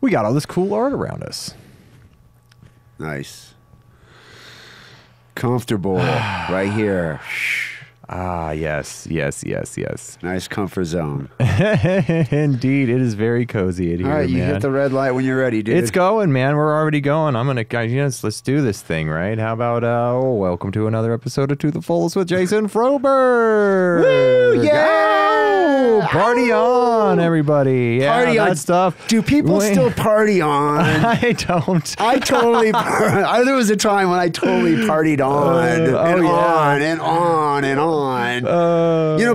we got all this cool art around us. Nice. Comfortable right here. Ah, yes, yes, yes, yes. Nice comfort zone. Indeed. It is very cozy in here, man. All right, you hit the red light when you're ready, dude. It's going, man. We're already going. I'm going to, let's do this thing, right? How about, welcome to another episode of To The Fullest with Jason Froberg. Woo, yeah! Party on, everybody. Yeah, party on. Stuff. Do people still party on? I don't. I totally, there was a time when I totally partied on and on.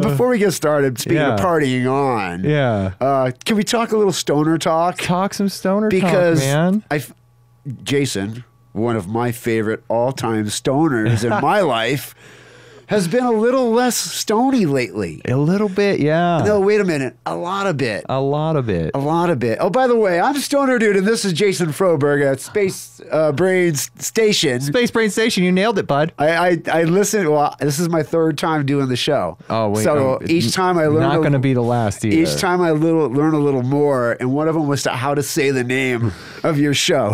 Before we get started, speaking of partying on, can we talk a little stoner talk? Talk some stoner talk, man. Because Jason, one of my favorite all-time stoners in my life, has been a little less stony lately. A little bit, yeah. No, wait a minute. A lot of bit. A lot of bit. A lot of bit. Oh, by the way, I'm Stoner Dude, and this is Jason Froberg at Space Brain Station. Space Brain Station. You nailed it, bud. I listened. Well, this is my third time doing the show. Oh, wait. So each time I learn. Not going to be the last either. Each time I learn a little more, and one of them was to how to say the name of your show.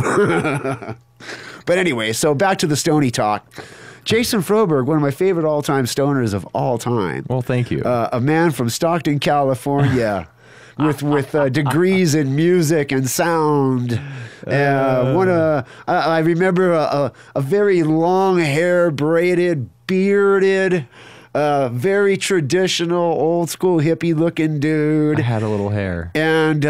But anyway, so back to the stony talk. Jason Froberg, one of my favorite all-time stoners of all time. Well, thank you. A man from Stockton, California, with degrees in music and sound. I remember a very long hair, braided, bearded, very traditional, old-school, hippie-looking dude. I had a little hair. And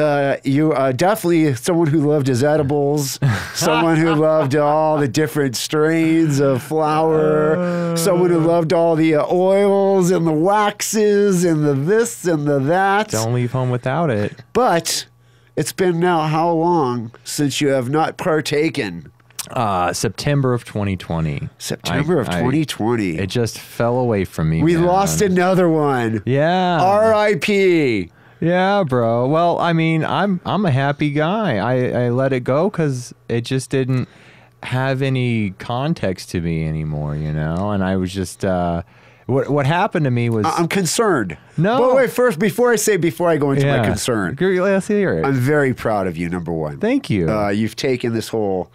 you definitely someone who loved his edibles, someone who loved all the different strains of flower, someone who loved all the oils and the waxes and the this and the that. Don't leave home without it. But it's been now how long since you have not partaken? September of 2020. September of 2020. It just fell away from me. We lost another one. Yeah. R.I.P. Yeah, bro. Well, I mean, I'm a happy guy. I let it go because it just didn't have any context to me anymore, you know. And I was just what happened to me was I'm concerned. No. But wait, first, before I go into my concern, let's hear it. I'm very proud of you, number one. Thank you. You've taken this whole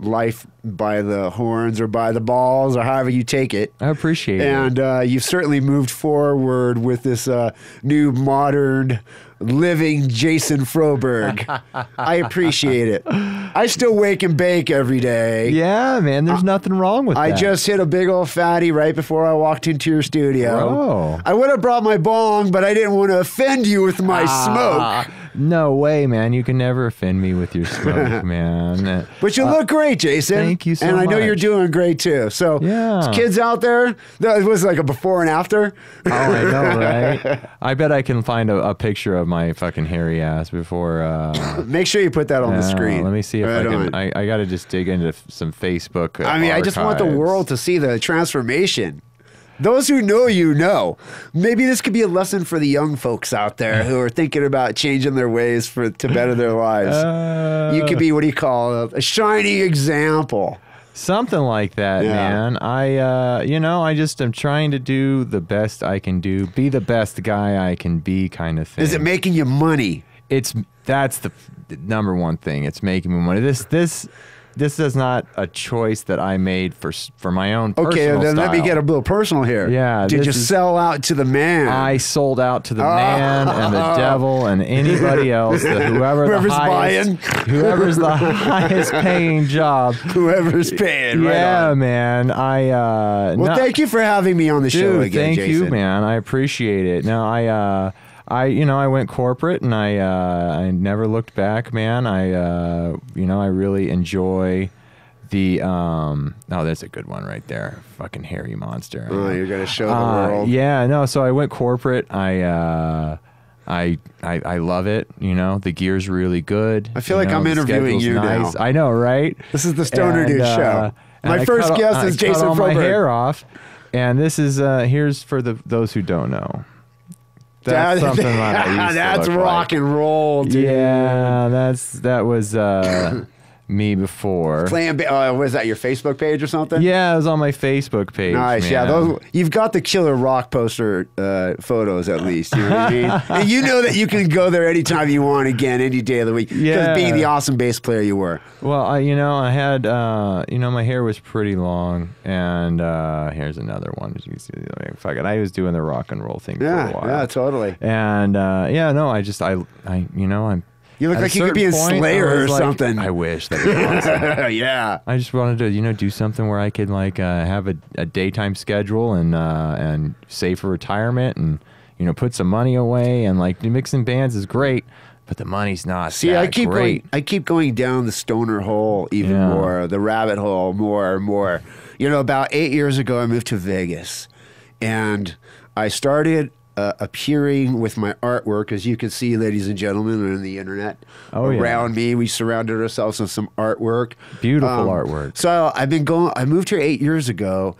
life by the horns or by the balls or however you take it. I appreciate it. And you've certainly moved forward with this new modern living Jason Froberg. I appreciate it. I still wake and bake every day. Yeah, man. There's nothing wrong with that. I just hit a big old fatty right before I walked into your studio. Oh. I would have brought my bong, but I didn't want to offend you with my smoke. No way, man. You can never offend me with your smoke, man. But you look great, Jason. Thank you so much. And I know you're doing great, too. So, kids out there, it was like a before and after. Oh, I know, right? I bet I can find a picture of my fucking hairy ass before. Make sure you put that on the screen. Let me see if I can. I got to just dig into some Facebook archives. I just want the world to see the transformation. Those who know you know. Maybe this could be a lesson for the young folks out there who are thinking about changing their ways to better their lives. You could be, what do you call it, a shining example. Something like that, man. I just am trying to do the best I can do, be the best guy I can be kind of thing. Is it making you money? That's the number one thing. It's making me money. This is not a choice that I made for my own personal style. Okay, then let me get a little personal here. Yeah. Did you sell out to the man? I sold out to the man and the devil and anybody else, whoever's the highest paying job. Whoever's paying, right? Yeah, on. Man. Well, thank you for having me on the show again, Jason. Thank you, man. I appreciate it. Now, I went corporate and I never looked back, man. I really enjoy the there's a good one right there. Fucking hairy monster. Oh, you're gonna show the world. Yeah, no. So I went corporate. I love it. You know, the gear's really good. I feel like I'm interviewing you now. I know, right? This is the Stoner Dude show. My first guest is Jason Froberg. I cut my hair off, and this is here's for those who don't know. That's something like that. That's rock and roll, dude. Yeah, that was me before. Was that your Facebook page or something? Yeah, it was on my Facebook page. Nice, man. Yeah. Those, you've got the killer rock poster photos at least. You know what I mean? And you know that you can go there anytime you want again, any day of the week. Yeah. Because being the awesome bass player you were. Well, I had, my hair was pretty long, and here's another one. Fuck it, I was doing the rock and roll thing for a while. Yeah, totally. And I'm. You look like you could be in Slayer or something. I wish. That'd be awesome. Yeah. I just wanted to, do something where I could have a daytime schedule and save for retirement and put some money away, and mixing bands is great, but the money's not. See, I keep going down the stoner hole even more, the rabbit hole more and more. About 8 years ago, I moved to Vegas, and I started. Appearing with my artwork, as you can see, ladies and gentlemen, on the internet. Around me, we surrounded ourselves with some artwork. Beautiful artwork. So I moved here 8 years ago,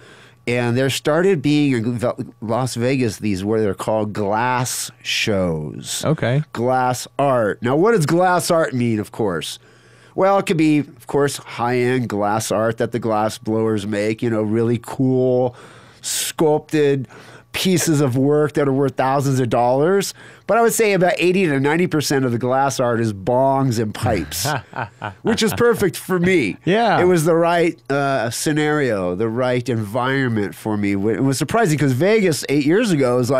and there started being in Las Vegas they're called glass shows. Okay. Glass art. Now, what does glass art mean, of course? Well, it could be, of course, high-end glass art that the glass blowers make, really cool, sculpted pieces of work that are worth thousands of dollars, but I would say about 80 to 90% of the glass art is bongs and pipes, which is perfect for me. Yeah. It was the right scenario, the right environment for me. It was surprising because Vegas 8 years ago was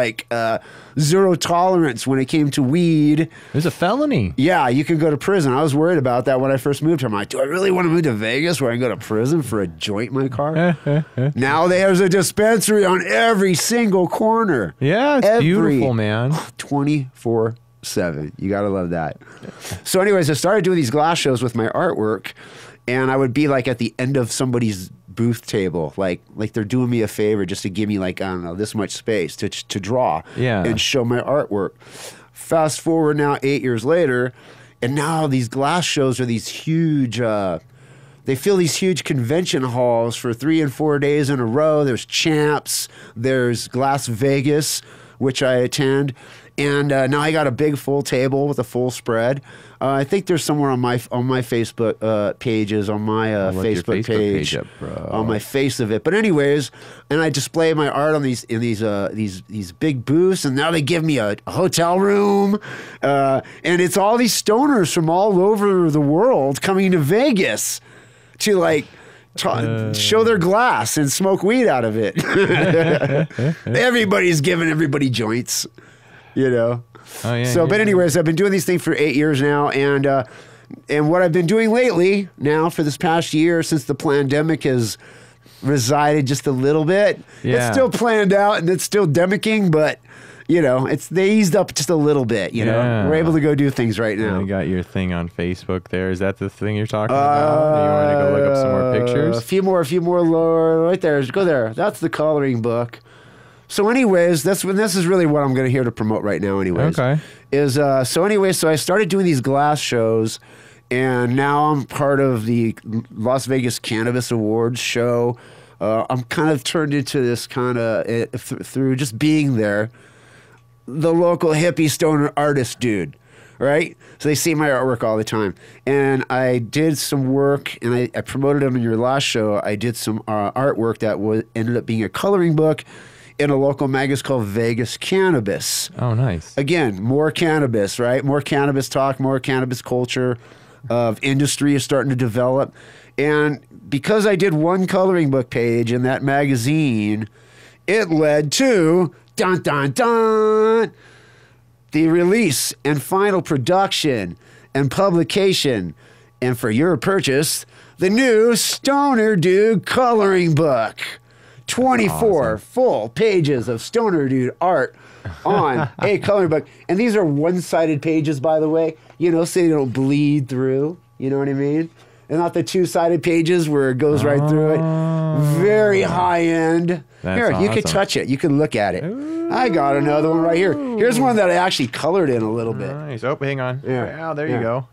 zero tolerance when it came to weed. It was a felony. Yeah, you could go to prison. I was worried about that when I first moved here. I'm like, do I really want to move to Vegas where I can go to prison for a joint in my car? Now there's a dispensary on every single corner. Yeah, it's beautiful, man. 24/7. You got to love that. So anyways, I started doing these glass shows with my artwork, and I would be at the end of somebody's booth table, like they're doing me a favor just to give me I don't know, this much space to draw and show my artwork. Fast forward now 8 years later, and now these glass shows are these huge, they fill these huge convention halls for 3 and 4 days in a row. There's Champs, there's Glass Vegas, which I attend. And now I got a big full table with a full spread. I think there's somewhere on my Facebook pages, on my Facebook page up, bro. On my face of it. But anyways, and I display my art on these big booths, and now they give me a hotel room, and it's all these stoners from all over the world coming to Vegas to show their glass and smoke weed out of it. Everybody's giving everybody joints. But anyways, I've been doing these things for 8 years now, and what I've been doing lately now for this past year, since the pandemic has resided just a little bit, it's still planned out and it's still demicking, but they eased up just a little bit. We're able to go do things right now. You got your thing on Facebook there. Is that the thing you're talking about? Do you want to go look up some more pictures? A few more lower right there. Go there. That's the coloring book. So anyways, this is really what I'm going to here to promote right now anyways. Okay. So I started doing these glass shows, and now I'm part of the Las Vegas Cannabis Awards show. I'm kind of turned into this through just being there, the local hippie stoner artist dude, right? So they see my artwork all the time. And I did some work, and I promoted them in your last show. I did some artwork that ended up being a coloring book in a local magazine called Vegas Cannabis. Oh, nice. Again, more cannabis, right? More cannabis talk, more cannabis culture of industry is starting to develop. And because I did one coloring book page in that magazine, it led to, dun, dun, dun, the release and final production and publication, and for your purchase, the new Stoner Dude coloring book. 24 full pages of Stoner Dude art on a coloring book. And these are one-sided pages, by the way, so they don't bleed through. You know what I mean? And not the two-sided pages where it goes right through it. Very high-end. Here, you can touch it. You can look at it. Ooh. I got another one right here. Here's one that I actually colored in a little bit. Nice. Oh, hang on. Yeah. Oh, there you go.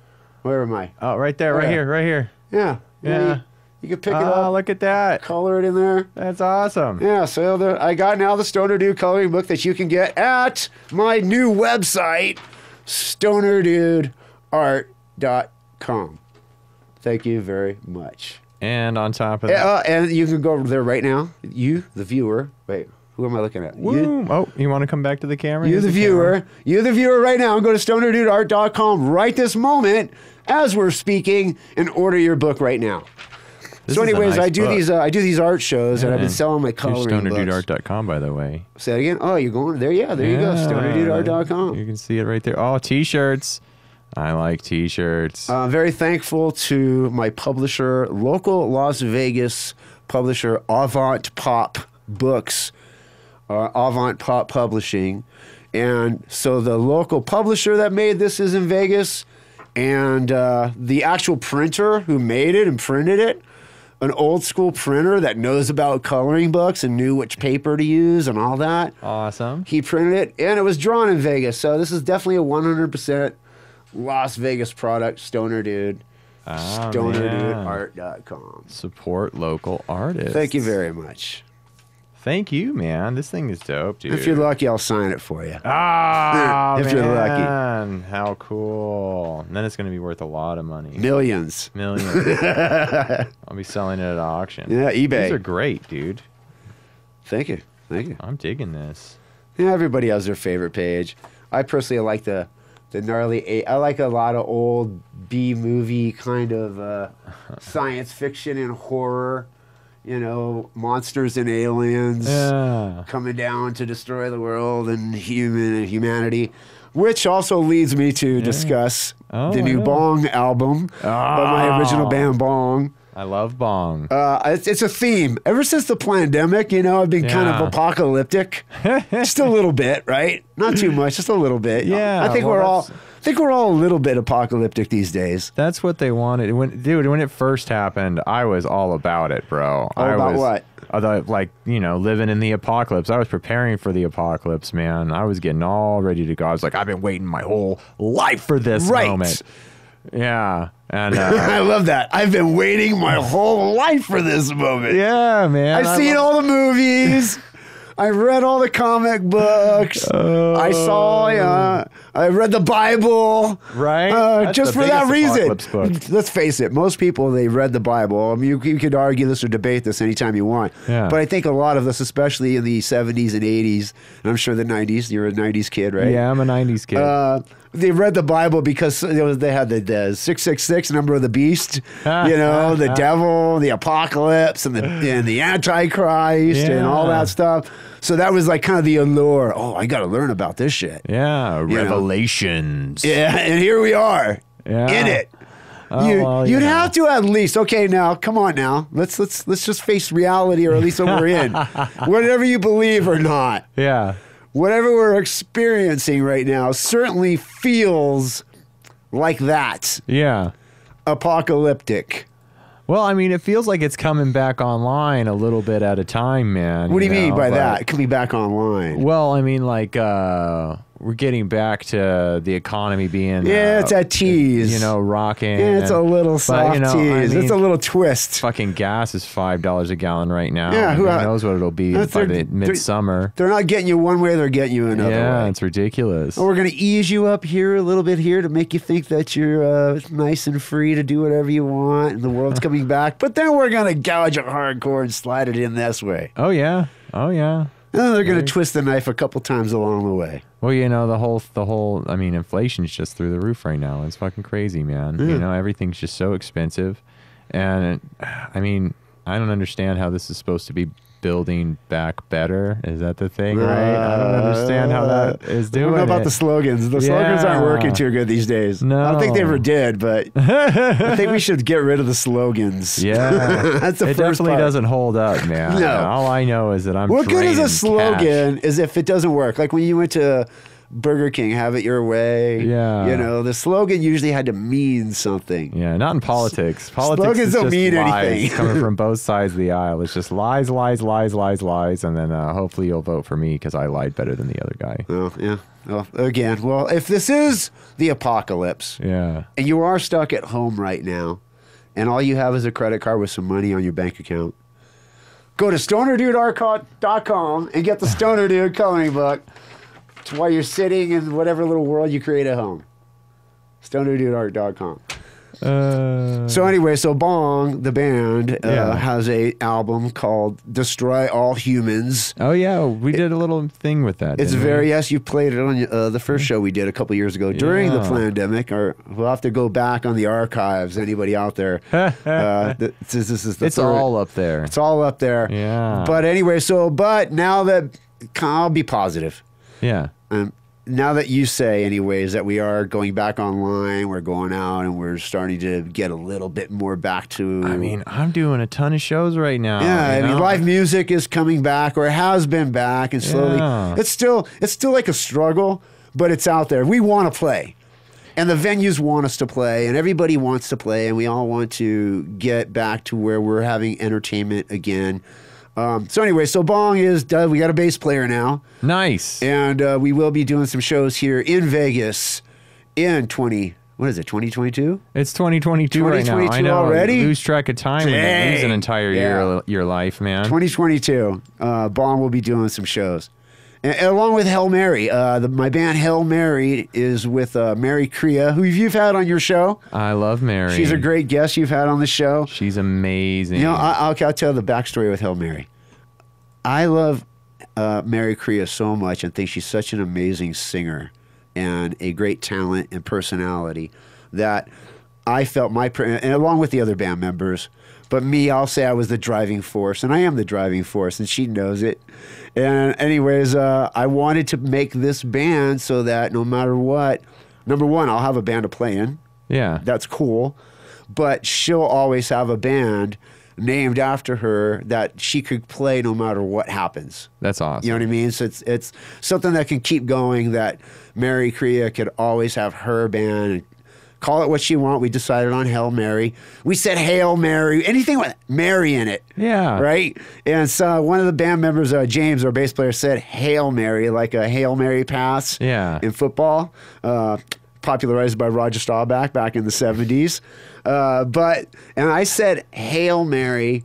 Where am I? Oh, right there, right here. Yeah. Yeah. You can pick it up. Oh, look at that. Color it in there. That's awesome. Yeah, so I got now the Stoner Dude coloring book that you can get at my new website, stonerdudeart.com. Thank you very much. And on top of that. And you can go over there right now. You, the viewer. Wait, who am I looking at? You, you want to come back to the camera? You, the viewer. Camera. You, the viewer right now. Go to stonerdudeart.com right this moment as we're speaking and order your book right now. So anyways, nice I do these art shows, and I've been selling my coloring books. stonerdudeart.com, by the way. Say that again? Oh, you're going there? Yeah, there you go. stonerdudeart.com. You can see it right there. Oh, T-shirts. I like T-shirts. I'm very thankful to my publisher, local Las Vegas publisher, Avant Pop Books, Avant Pop Publishing. And so the local publisher that made this is in Vegas, and the actual printer who made it and printed it, an old school printer that knows about coloring books and knew which paper to use and all that. Awesome. He printed it, and it was drawn in Vegas. So this is definitely a 100% Las Vegas product, Stoner Dude. stonerdudeart.com. Support local artists. Thank you very much. Thank you, man. This thing is dope, dude. If you're lucky, I'll sign it for you. Ah, if you're lucky. How cool. And then it's going to be worth a lot of money. Millions. Millions. I'll be selling it at auction. Yeah, eBay. These are great, dude. Thank you. Thank you. I'm digging this. Yeah, everybody has their favorite page. I personally like the gnarly... I like a lot of old B-movie kind of science fiction and horror. You know, monsters and aliens coming down to destroy the world and humanity, which also leads me to discuss the new Bong album by my original band Bong. I love Bong. It's a theme. Ever since the pandemic, you know, I've been kind of apocalyptic, just a little bit, right? Not too much, just a little bit. Yeah, I think we're all a little bit apocalyptic these days. That's what they wanted. When it first happened, I was all about it, bro. All about what? Like, you know, living in the apocalypse. I was preparing for the apocalypse, man. I was getting all ready to go. I was like, I've been waiting my whole life for this moment. Yeah. And, I love that. I've been waiting my whole life for this moment. Yeah, man. I've seen all the movies. I read all the comic books. I read the Bible. Right? Just for that reason. Let's face it. Most people, they read the Bible. I mean, you could argue this or debate this anytime you want. Yeah. But I think a lot of us, especially in the 70s and 80s, and I'm sure the 90s, you're a 90s kid, right? Yeah, I'm a 90s kid. They read the Bible because they had the 666 number of the beast, you know, the devil, the apocalypse, and the Antichrist, and all that stuff. So that was like kind of the allure. Oh, I got to learn about this shit. Yeah, Revelations. You know? Yeah, and here we are in it. Oh, you'd have to at least, okay, now, come on now. Let's just face reality, or at least what we're in, whatever you believe or not. Yeah. Whatever we're experiencing right now certainly feels like that. Yeah. Apocalyptic. Well, I mean, it feels like it's coming back online a little bit at a time, man. What do you mean by that? It could be back online. Well, I mean, like, we're getting back to the economy being... Yeah, it's a tease. You know, rocking. Yeah, it's a little soft tease. I mean, it's a little twist. Fucking gas is $5 a gallon right now. Yeah, who knows what it'll be by midsummer. They're not getting you one way, they're getting you another way. Yeah, it's ridiculous. Well, we're going to ease you up here a little bit here to make you think that you're nice and free to do whatever you want and the world's coming back. But then we're going to gouge it hardcore and slide it in this way. Oh, yeah. Oh, yeah. And then they're going to twist the knife a couple times along the way. Well, you know, the whole. I mean, inflation's just through the roof right now. It's fucking crazy, man. You know, everything's just so expensive, and I mean, I don't understand how this is supposed to be building back better. Is that the thing, right? I don't understand how that is doing. I don't know about the slogans. The slogans aren't working too good these days. No, I don't think they ever did. But I think we should get rid of the slogans. Yeah, that's the first part. It definitely doesn't hold up, man. No, all I know is that I'm. What good is a slogan is if it doesn't work? Like when you went to Burger King, have it your way. Yeah. You know, the slogan usually had to mean something. Yeah, not in politics. Politics slogans don't mean anything. Coming from both sides of the aisle. It's just lies, lies, lies, lies, lies, and then hopefully you'll vote for me because I lied better than the other guy. Oh, yeah. Well, again, if this is the apocalypse, and you are stuck at home right now, and all you have is a credit card with some money on your bank account, go to stonerdudeart.com and get the Stoner Dude coloring book. While you're sitting in whatever little world you create at home. stonerdudeart.com. So anyway, so Bong, the band, has a album called Destroy All Humans. Oh, yeah. We did a little thing with that. It's very, yes, you played it on the first show we did a couple years ago during the pandemic. Or we'll have to go back on the archives, anybody out there. This is the it's third. All up there. It's all up there. Yeah. But anyway, so, but now that, I'll be positive. Yeah. Now that you say, anyways, that we are going back online, we're going out, and we're starting to get a little bit more back to... I mean, I'm doing a ton of shows right now. Yeah, I mean, live music is coming back, or it has been back, and slowly... Yeah. It's still like a struggle, but it's out there. We want to play, and the venues want us to play, and everybody wants to play, and we all want to get back to where we're having entertainment again. So anyway, so Bong is done. We got a bass player now. Nice. And we will be doing some shows here in Vegas in 2022? It's 2022 right now. I know. Already? You lose track of time and lose an entire year of your life, man. 2022. Bong will be doing some shows. And along with Hail Mary. My band Hail Mary is with Mary Kria, who you've had on your show. I love Mary. She's a great guest you've had on the show. She's amazing. You know, I'll tell the backstory with Hail Mary. I love Mary Kria so much and think she's such an amazing singer and a great talent and personality that I felt and along with the other band members, but me, I'll say I was the driving force, and I am the driving force, and she knows it. And anyways, I wanted to make this band so that no matter what, number one, I'll have a band to play in. Yeah. That's cool. But she'll always have a band named after her that she could play no matter what happens. That's awesome. You know what I mean? So it's something that can keep going, that Mary Kria could always have her band and call it what she want. We decided on Hail Mary. We said Hail Mary. Anything with Mary in it. Yeah. Right? And so one of the band members, James, our bass player, said Hail Mary, like a Hail Mary pass in football, popularized by Roger Staubach back in the 70s. And I said Hail Mary,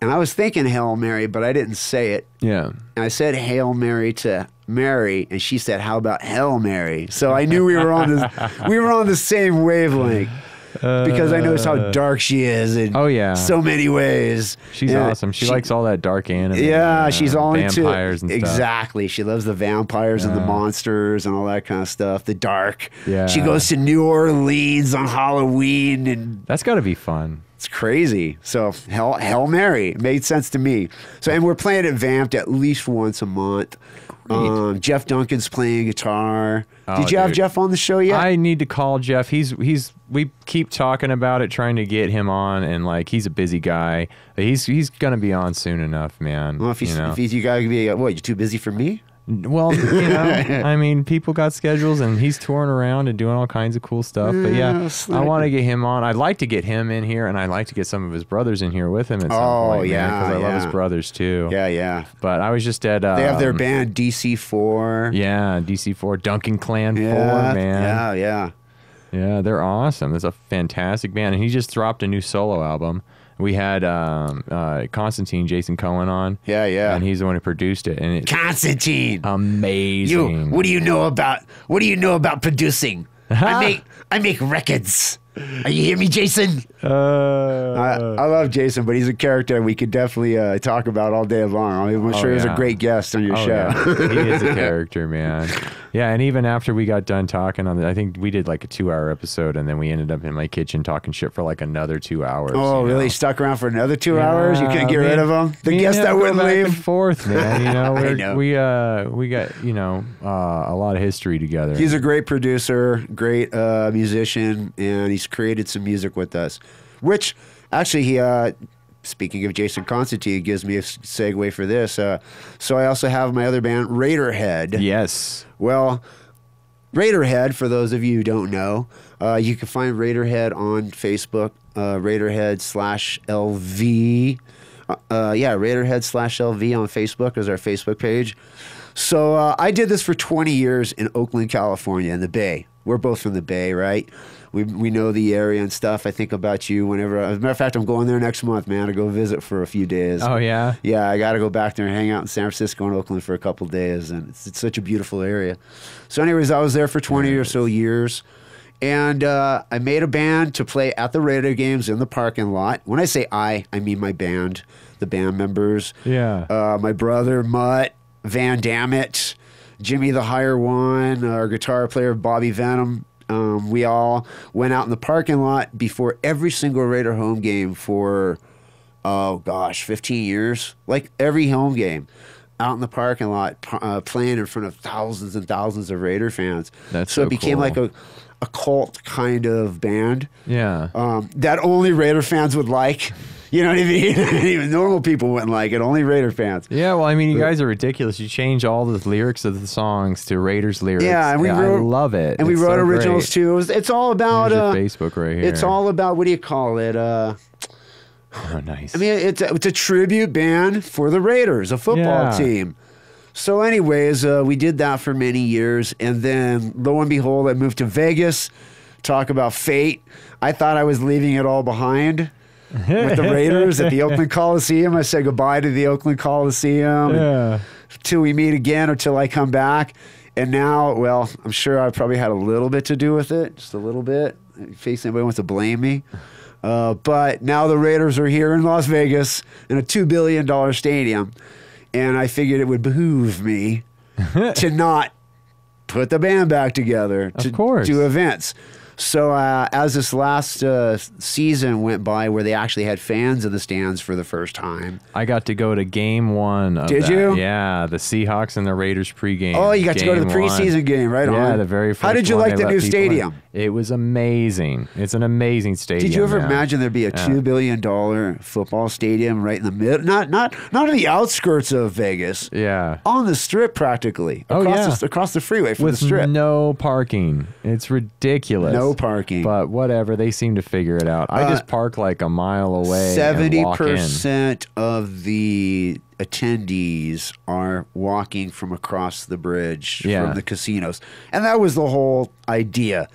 and I was thinking Hail Mary, but I didn't say it. Yeah. And I said Hail Mary to Mary, and she said, "How about Hell Mary?" So I knew we were on the same wavelength because I noticed how dark she is in so many ways. She's awesome. She likes all that dark anime. Yeah, she's all into vampires and stuff. Exactly. She loves the vampires and the monsters and all that kind of stuff. The dark. Yeah. She goes to New Orleans on Halloween, and that's got to be fun. It's crazy. So Hail Mary made sense to me. So and we're playing at Vamped at least once a month. Jeff Duncan's playing guitar. Did you have Jeff on the show yet? I need to call Jeff. We keep talking about it, trying to get him on, and like he's a busy guy. He's gonna be on soon enough, man. Well, if you gotta be what? You too busy for me? Well, you know, I mean, people got schedules, and he's touring around and doing all kinds of cool stuff. But yeah, I want to get him on. I'd like to get him in here, and I'd like to get some of his brothers in here with him at some point, because I love his brothers too. Yeah, yeah. But I was just at they have their band DC4. Yeah, DC4, Duncan Clan 4, man. Yeah, yeah, yeah. They're awesome. That's a fantastic band, and he just dropped a new solo album. We had Constantine, Jason Cohen on. Yeah, yeah. And he's the one who produced it. And Constantine, amazing. What do you know about producing? I make records. Are you hear me, Jason? I love Jason, but he's a character we could definitely talk about all day long. I'm sure he's a great guest on your show. Yeah. He is a character, man. Yeah, and even after we got done talking on I think we did like a 2-hour episode, and then we ended up in my kitchen talking shit for like another 2 hours. Oh, really? Know? Stuck around for another 2 hours? You couldn't get rid of them? The guest that wouldn't leave? Back and forth, man. You know, we got, you know, a lot of history together. He's a great producer, great musician, and he's created some music with us, which actually he... Speaking of Jason Constantine, gives me a segue for this. So I also have my other band, Raiderhead. Yes. Well, Raiderhead, for those of you who don't know, you can find Raiderhead on Facebook, Raiderhead/LV. Raiderhead/LV on Facebook is our Facebook page. So I did this for 20 years in Oakland, California, in the Bay. We're both from the Bay, right? We know the area and stuff. I think about you whenever. As a matter of fact, I'm going there next month, man, to go visit for a few days. Oh, yeah? Yeah, I got to go back there and hang out in San Francisco and Oakland for a couple days, and it's such a beautiful area. So anyways, I was there for 20 or so years, And I made a band to play at the Raider games in the parking lot. When I say I mean my band, the band members. Yeah. My brother, Mutt, Van Dammit, Jimmy the Higher One, our guitar player, Bobby Venom. We all went out in the parking lot before every single Raider home game for, oh gosh, 15 years. Like every home game. Out in the parking lot playing in front of thousands and thousands of Raider fans. That's so cool. It became like a cult kind of band. Yeah. That only Raider fans would like. You know what I mean? Even normal people wouldn't like it. Only Raider fans. Yeah, well, I mean, you guys are ridiculous. You change all the lyrics of the songs to Raiders lyrics. Yeah, and I love it. And we wrote so originals, great. Too. It's all about... Facebook right here. It's all about, what do you call it? Oh, nice. I mean, it's a tribute band for the Raiders, a football team. So anyways, we did that for many years. And then, lo and behold, I moved to Vegas. Talk about fate. I thought I was leaving it all behind with the Raiders at the Oakland Coliseum. I said goodbye to the Oakland Coliseum until we meet again or till I come back. And now, well, I'm sure I probably had a little bit to do with it, just a little bit, in case anybody wants to blame me. But now the Raiders are here in Las Vegas in a $2 billion stadium, and I figured it would behoove me to not put the band back together, to do events. So as this last season went by where they actually had fans in the stands for the first time. I got to go to game one. Did you? Yeah, the Seahawks and the Raiders pregame. Oh, you got to go to the preseason game, right? Yeah, the very first one. How did you like the new stadium? It was amazing. It's an amazing stadium. Did you ever imagine there'd be a $2 billion football stadium right in the middle? Not on the outskirts of Vegas. Yeah. On the Strip, practically. Across the freeway from the Strip. With no parking. It's ridiculous. No parking, but whatever, they seem to figure it out. I just park like a mile away. 70% of the attendees are walking from across the bridge from the casinos, and that was the whole idea.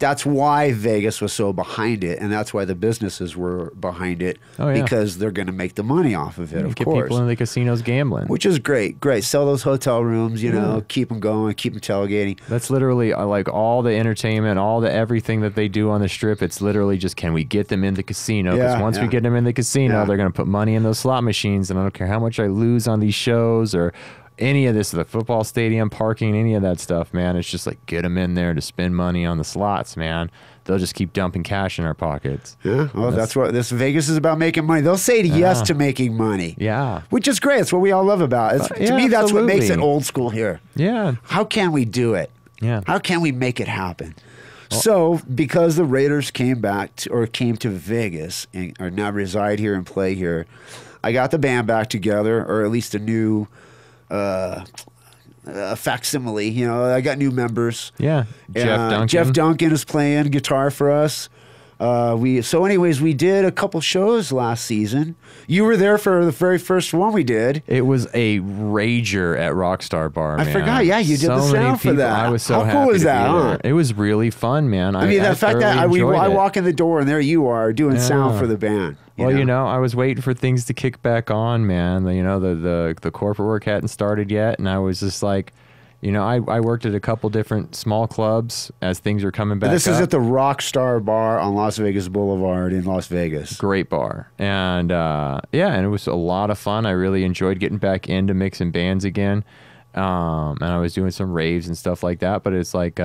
That's why Vegas was so behind it, and that's why the businesses were behind it, because they're going to make the money off of it, of course. Get people in the casinos gambling. Which is great, great. Sell those hotel rooms, you know, keep them going, keep them tailgating. That's literally like all the entertainment, all the everything that they do on the Strip, it's literally just, can we get them in the casino? Because once we get them in the casino, they're going to put money in those slot machines, and I don't care how much I lose on these shows or... any of this, the football stadium, parking, any of that stuff, man. It's just like, get them in there to spend money on the slots, man. They'll just keep dumping cash in our pockets. Yeah, well, that's what this Vegas is about, making money. They'll say yes to making money. Yeah. Which is great. It's what we all love about it. To me, that's what makes it old school here. Yeah. How can we do it? Yeah. How can we make it happen? Well, so, because the Raiders came back came to Vegas and are now reside here and play here, I got the band back together, or at least a new... a facsimile, you know. I got new members. Yeah, Jeff Duncan. Jeff Duncan is playing guitar for us. So anyways, we did a couple shows last season. You were there for the very first one we did. It was a rager at Rockstar Bar, man. I forgot. Yeah, you did the sound for that. I was so happy. How cool is that, huh? It was really fun, man. I mean, the fact that I walk in the door and there you are doing sound for the band. Well, you know, I was waiting for things to kick back on, man. You know, the corporate work hadn't started yet, and I was just like, you know, I worked at a couple different small clubs as things were coming back up. This is at the Rockstar Bar on Las Vegas Boulevard in Las Vegas. Great bar. And, and it was a lot of fun. I really enjoyed getting back into mixing bands again. And I was doing some raves and stuff like that. But it's like, you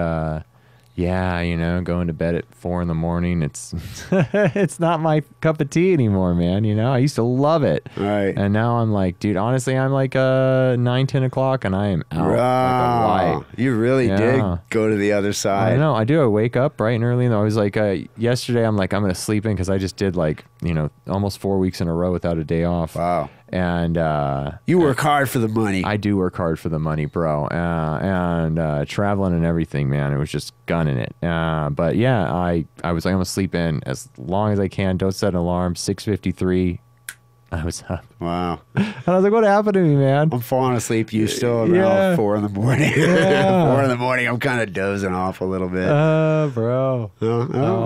know, going to bed at 4 in the morning, it's it's not my cup of tea anymore, man. You know, I used to love it. Right. And now I'm like, dude, honestly, I'm like 9, 10 o'clock, and I am out. Wow. Like a light. You really did go to the other side. I know. I do. I wake up bright and early, and I was like, yesterday, I'm like, I'm going to sleep in because I just did like, you know, almost 4 weeks in a row without a day off. Wow. And you work hard for the money. I do work hard for the money, bro. And traveling and everything, man. It was just gunning it. But yeah, I was like, I'm gonna sleep in as long as I can. Don't set an alarm. 6:53, I was up. Wow. And I was like, what happened to me, man? I'm falling asleep. You still around 4 in the morning. Yeah. 4 in the morning, I'm kind of dozing off a little bit. Bro.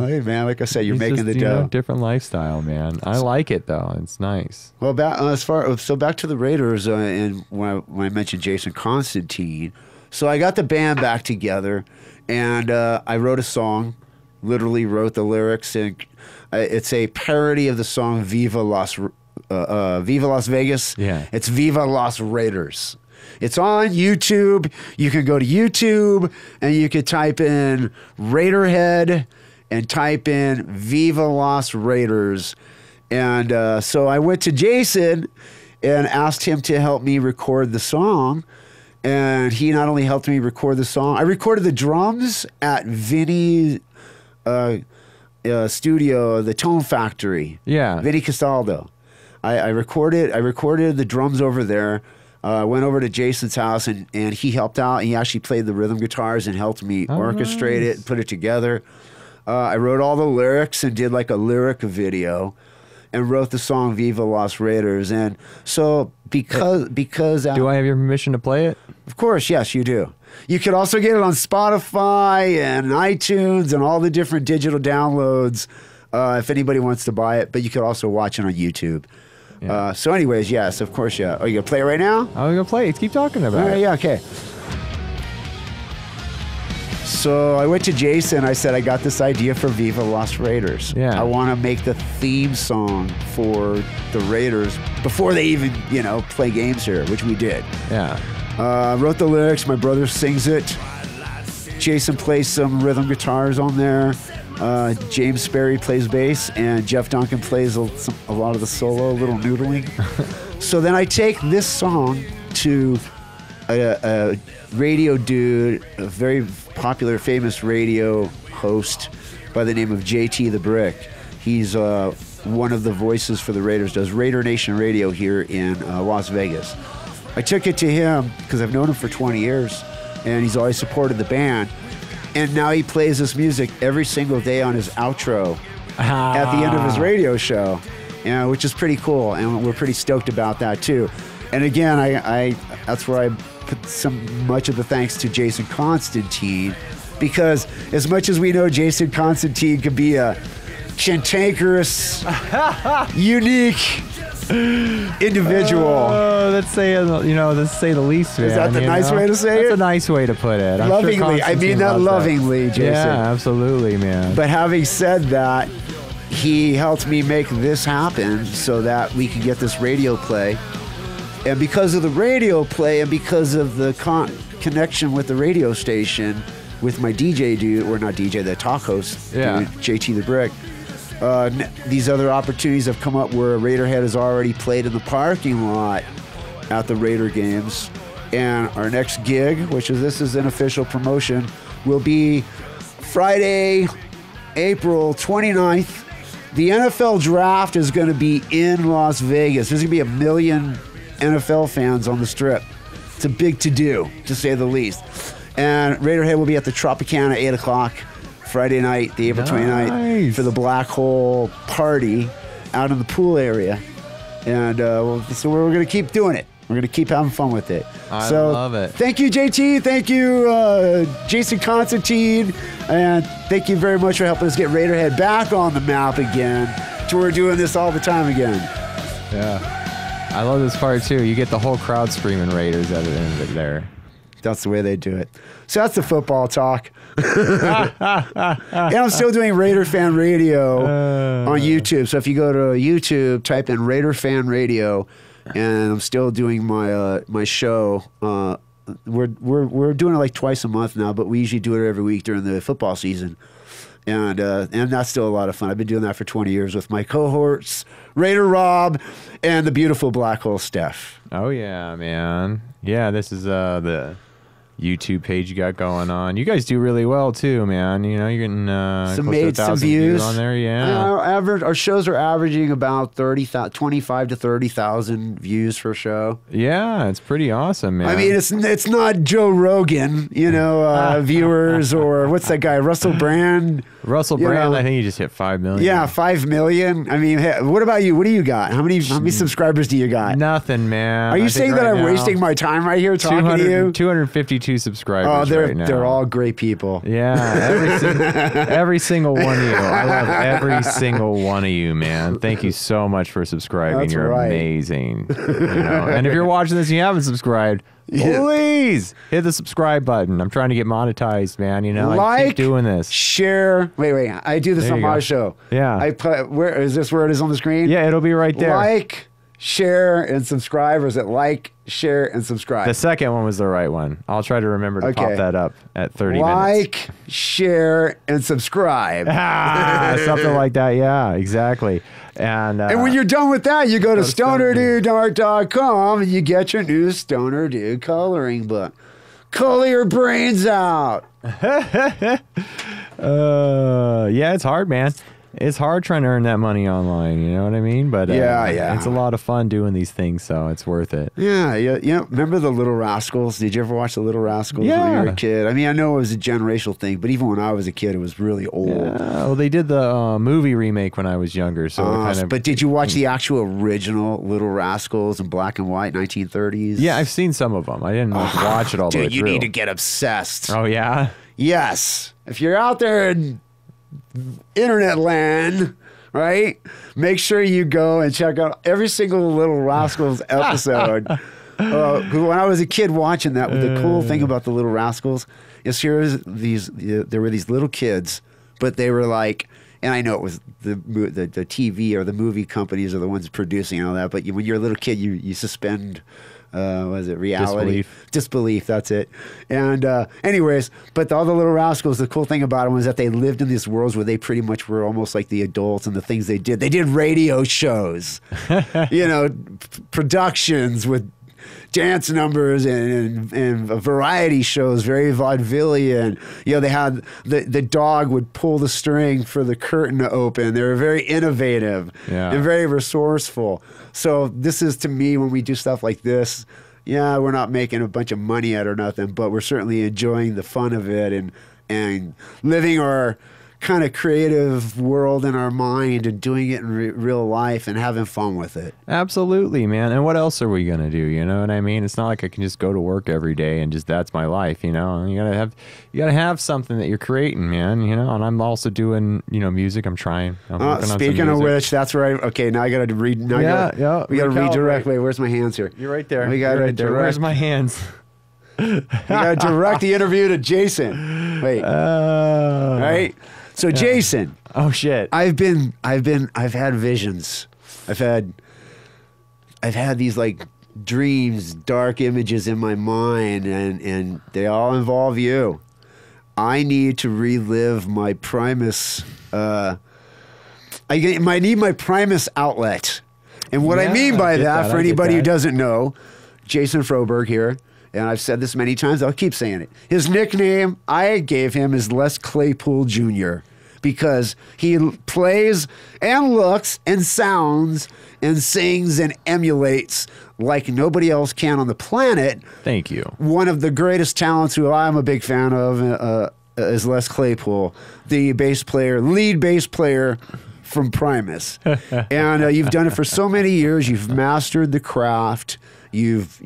Hey, man, like I said, you're making the dough. Different lifestyle, man. I like it, though. It's nice. Well, back to the Raiders, and when I mentioned Jason Constantine, so I got the band back together, and I wrote a song literally wrote the lyrics, and it's a parody of the song Viva Las Vegas. Yeah. It's Viva Las Raiders. It's on YouTube. You can go to YouTube and you could type in Raiderhead and type in Viva Las Raiders. And so I went to Jason and asked him to help me record the song. And he not only helped me record the song, I recorded the drums at Vinny's studio, the Tone Factory. Yeah. Vinny Castaldo. I recorded the drums over there. I went over to Jason's house, and he helped out. He actually played the rhythm guitars and helped me orchestrate it and put it together. I wrote all the lyrics and did like a lyric video and wrote the song Viva Las Raiders. And so because... Do I have your permission to play it? Of course, yes, you do. You could also get it on Spotify and iTunes and all the different digital downloads if anybody wants to buy it. But you could also watch it on YouTube. Yeah. So anyways, yes, of course, yeah. Are you going to play it right now? I'm going to play it. Keep talking about it. Yeah, okay. So I went to Jason. I said, I got this idea for Viva Las Raiders. Yeah. I want to make the theme song for the Raiders before they even, you know, play games here, which we did. Yeah. Wrote the lyrics. My brother sings it. Jason plays some rhythm guitars on there. James Sperry plays bass, and Jeff Duncan plays a lot of the solo, a little noodling. So then I take this song to a radio dude, a very popular, famous radio host by the name of JT the Brick. He's one of the voices for the Raiders, does Raider Nation Radio here in Las Vegas. I took it to him because I've known him for 20 years, and he's always supported the band. And now he plays this music every single day on his outro at the end of his radio show, which is pretty cool, and we're pretty stoked about that too. And again, I that's where I put much of the thanks to Jason Constantine, because as much as we know Jason Constantine could be a cantankerous, unique individual. Oh, let's say the least. Man, is that the nice way to say it? That's a nice way to put it. Lovingly, I mean that lovingly, Jason. Yeah, absolutely, man. But having said that, he helped me make this happen so that we could get this radio play. And because of the radio play, and because of the connection with the radio station, with my DJ dude, or not DJ, the talk host, dude, JT the Brick. These other opportunities have come up where Raiderhead has already played in the parking lot at the Raider games. And our next gig, this is an official promotion, will be Friday, April 29th. The NFL draft is going to be in Las Vegas. There's going to be 1 million NFL fans on the Strip. It's a big to-do, to say the least. And Raiderhead will be at the Tropicana, 8 o'clock. Friday night, the April 29th, for the Black Hole party out in the pool area. And so we're going to keep doing it. We're going to keep having fun with it. I love it. Thank you, JT. Thank you, Jason Constantine. And thank you very much for helping us get Raiderhead back on the map again. So we're doing this all the time again. Yeah. I love this part, too. You get the whole crowd screaming Raiders at the end of it there. That's the way they do it. So that's the football talk. And I'm still doing Raider Fan Radio on YouTube. So if you go to YouTube, type in Raider Fan Radio, and I'm still doing my my show. We're doing it like twice a month now, but we usually do it every week during the football season. And that's still a lot of fun. I've been doing that for 20 years with my cohorts, Raider Rob, and the beautiful Black Hole Steph. Oh, yeah, man. Yeah, this is the YouTube page you got going on. You guys do really well, too, man. You know, you're getting close to 1,000 views on there. Yeah. Our shows are averaging about 25,000 to 30,000 views per show. Yeah, it's pretty awesome, man. I mean, it's not Joe Rogan, you know, viewers, or what's that guy, Russell Brand? Russell Brand, I think he just hit 5 million. Yeah, 5 million. I mean, hey, what about you? What do you got? How many subscribers do you got? Nothing, man. Are you saying that I'm wasting my time right here talking to you? 252 subscribers right now. They're all great people. Yeah, every single one of you. I love every single one of you, man. Thank you so much for subscribing. You're amazing. You know? And if you're watching this and you haven't subscribed, Please hit the subscribe button. I'm trying to get monetized, man. You know, I keep doing this. Share. Wait. I do this on my show. Yeah. I put, where is this where it is on the screen? Yeah, it'll be right there. Like, share, and subscribe. Or is it like, share, and subscribe? The second one was the right one. I'll try to remember to pop that up at 30 minutes. Like, share, and subscribe. Something like that. Yeah, exactly. And when you're done with that, you go to stonerdudeart.com and you get your new Stoner Dude coloring book. Color your brains out. Yeah, it's hard, man. It's hard trying to earn that money online, you know what I mean? But yeah, it's a lot of fun doing these things, so it's worth it. Yeah. You know, remember the Little Rascals? Did you ever watch the Little Rascals when you were a kid? I mean, I know it was a generational thing, but even when I was a kid, it was really old. Yeah. Well, they did the movie remake when I was younger, so but did you watch the actual original Little Rascals in black and white, 1930s? Yeah, I've seen some of them. I didn't watch it all the way through. Dude, you need to get obsessed. Oh, yeah? Yes. If you're out there and internet land, right? Make sure you go and check out every single Little Rascals episode. When I was a kid watching that, the cool thing about the Little Rascals is there were these little kids, but they were like, and I know it was the TV or the movie companies are the ones producing and all that, but when you're a little kid, you suspend disbelief, that's it. And anyways, but all the Little Rascals, the cool thing about them was that they lived in these worlds where they pretty much were almost like the adults, and the things they did. They did radio shows, you know, productions with dance numbers and variety shows, very vaudevillian. You know, they had the dog would pull the string for the curtain to open. They were very innovative and very resourceful. So this is, to me, when we do stuff like this, yeah, we're not making a bunch of money out or nothing, but we're certainly enjoying the fun of it and living our kind of creative world in our mind and doing it in real life and having fun with it. Absolutely, man. And what else are we going to do? You know what I mean? It's not like I can just go to work every day and just, that's my life, you know? And you got to have something that you're creating, man, you know? And I'm also doing, you know, music. I'm trying. Speaking of which, that's right. Okay, now I got to read. We got to read directly. Where's my hands here? You're right there. We got to direct. Where's my hands? We got to direct the interview to Jason. Wait. Right? So Jason, oh shit! I've had visions. I've had these like dreams, dark images in my mind, and they all involve you. I need to relive my Primus. I need my Primus outlet. And what I mean by that, for anybody who doesn't know, Jason Froberg here. And I've said this many times, I'll keep saying it. His nickname I gave him is Les Claypool Jr. because he plays and looks and sounds and sings and emulates like nobody else can on the planet. Thank you. One of the greatest talents who I'm a big fan of is Les Claypool, the lead bass player from Primus. And you've done it for so many years. You've mastered the craft. You've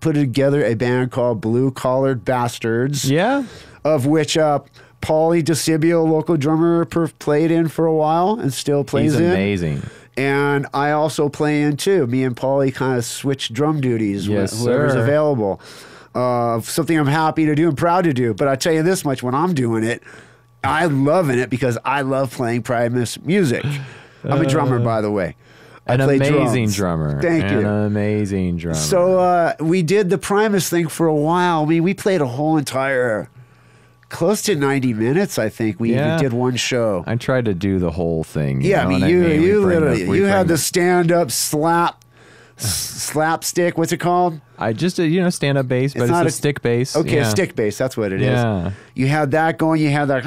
put together a band called Blue Collared Bastards. Yeah. Of which Paulie DeSibio, local drummer, played in for a while and still plays in. He's amazing. And I also play in too. Me and Paulie kind of switch drum duties with whoever's available. Something I'm happy to do and proud to do. But I tell you this much, when I'm doing it, I'm loving it because I love playing Primus music. I'm a drummer, by the way. An amazing drummer. Thank you. An amazing drummer. So we did the Primus thing for a while. I mean, we played a whole entire, close to 90 minutes, I think. We even did one show. I tried to do the whole thing. You had the stand-up slapstick. What's it called? I just stand-up bass, but it's a stick bass. Okay, a stick bass. That's what it is. Yeah. You had that going. You had that.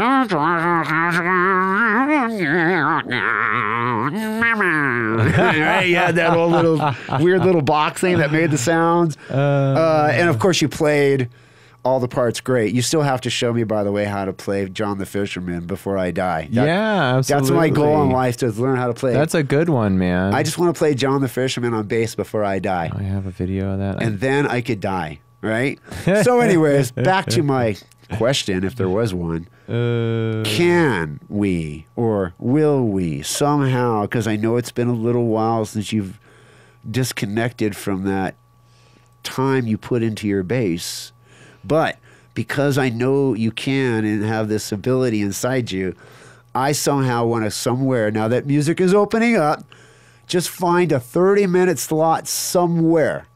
Right? You had that whole little weird little box thing that made the sounds. And of course, you played all the parts great. You still have to show me, by the way, how to play John the Fisherman before I die. Yeah, absolutely. That's my goal in life, to learn how to play. That's a good one, man. I just want to play John the Fisherman on bass before I die. I have a video of that. And then I could die, right? So anyways, back to my question, if there was one. Can we, or will we, somehow, because I know it's been a little while since you've disconnected from that time you put into your bass. But because I know you can and have this ability inside you, I somehow want to somewhere, now that music is opening up, just find a 30-minute slot somewhere.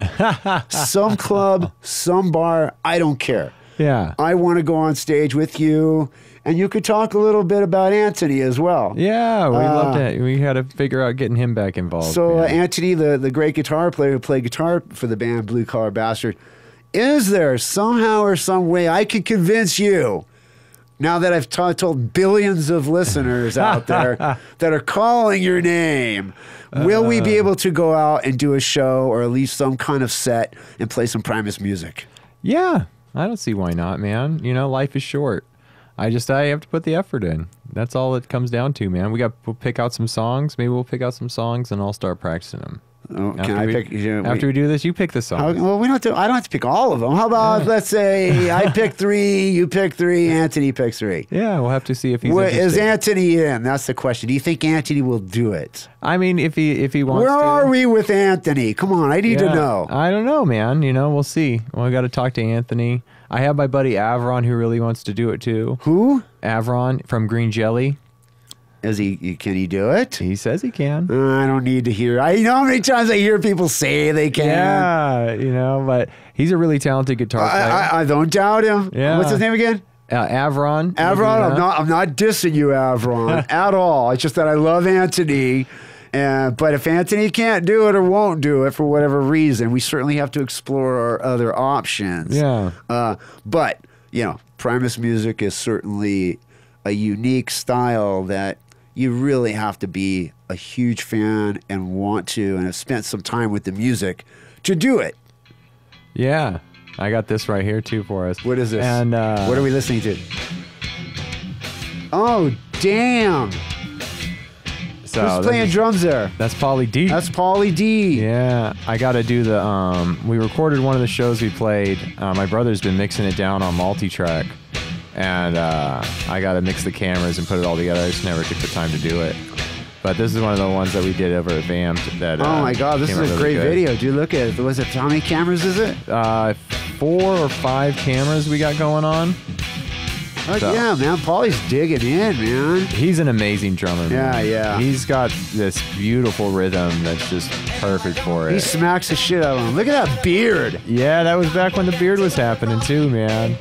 Some club, some bar, I don't care. Yeah. I want to go on stage with you. And you could talk a little bit about Anthony as well. Yeah, we loved that. We had to figure out getting him back involved. So yeah. Anthony, the great guitar player who played guitar for the band Blue Collar Bastard, is there somehow or some way I could convince you, now that I've told billions of listeners out there that are calling your name, will we be able to go out and do a show or at least some kind of set and play some Primus music? Yeah, I don't see why not, man. You know, life is short. I have to put the effort in. That's all it comes down to, man. We'll pick out some songs. Maybe we'll pick out some songs, and I'll start practicing them. Oh, after we do this, you pick the song. Well, I don't have to pick all of them. How about, let's say, I pick three, you pick three, Anthony picks three. Yeah, we'll have to see if he's interested. Is Anthony in? That's the question. Do you think Anthony will do it? I mean, if he wants to. Where are we with Anthony? Come on, I need to know. I don't know, man. You know, we'll see. Well, I got to talk to Anthony. I have my buddy Avron who really wants to do it, too. Who? Avron from Green Jelly. Can he do it? He says he can. I don't need to hear. I know how many times I hear people say they can. Yeah, you know, but he's a really talented guitar player. I don't doubt him. Yeah. What's his name again? Avron. Avron, I'm not dissing you, Avron, at all. It's just that I love Anthony. But if Anthony can't do it or won't do it for whatever reason, we certainly have to explore our other options. Yeah. But, you know, Primus music is certainly a unique style that you really have to be a huge fan and want to and have spent some time with the music to do it. Yeah. I got this right here, too, for us. What is this? And what are we listening to? Oh, damn. So who's playing drums there? That's Paulie D. That's Paulie D. Yeah. I got to do the... we recorded one of the shows we played. My brother's been mixing it down on multi-track. And I got to mix the cameras and put it all together. I just never took the time to do it. But this is one of the ones that we did over at VAMP. That, oh, my God. This is a really great video. Dude, look at it. Was it how many cameras is it? 4 or 5 cameras we got going on. Oh, so. Yeah, man. Paulie's digging in, man. He's an amazing drummer, man. Yeah. He's got this beautiful rhythm that's just perfect for it. He smacks the shit out of him. Look at that beard. Yeah, that was back when the beard was happening, too, man.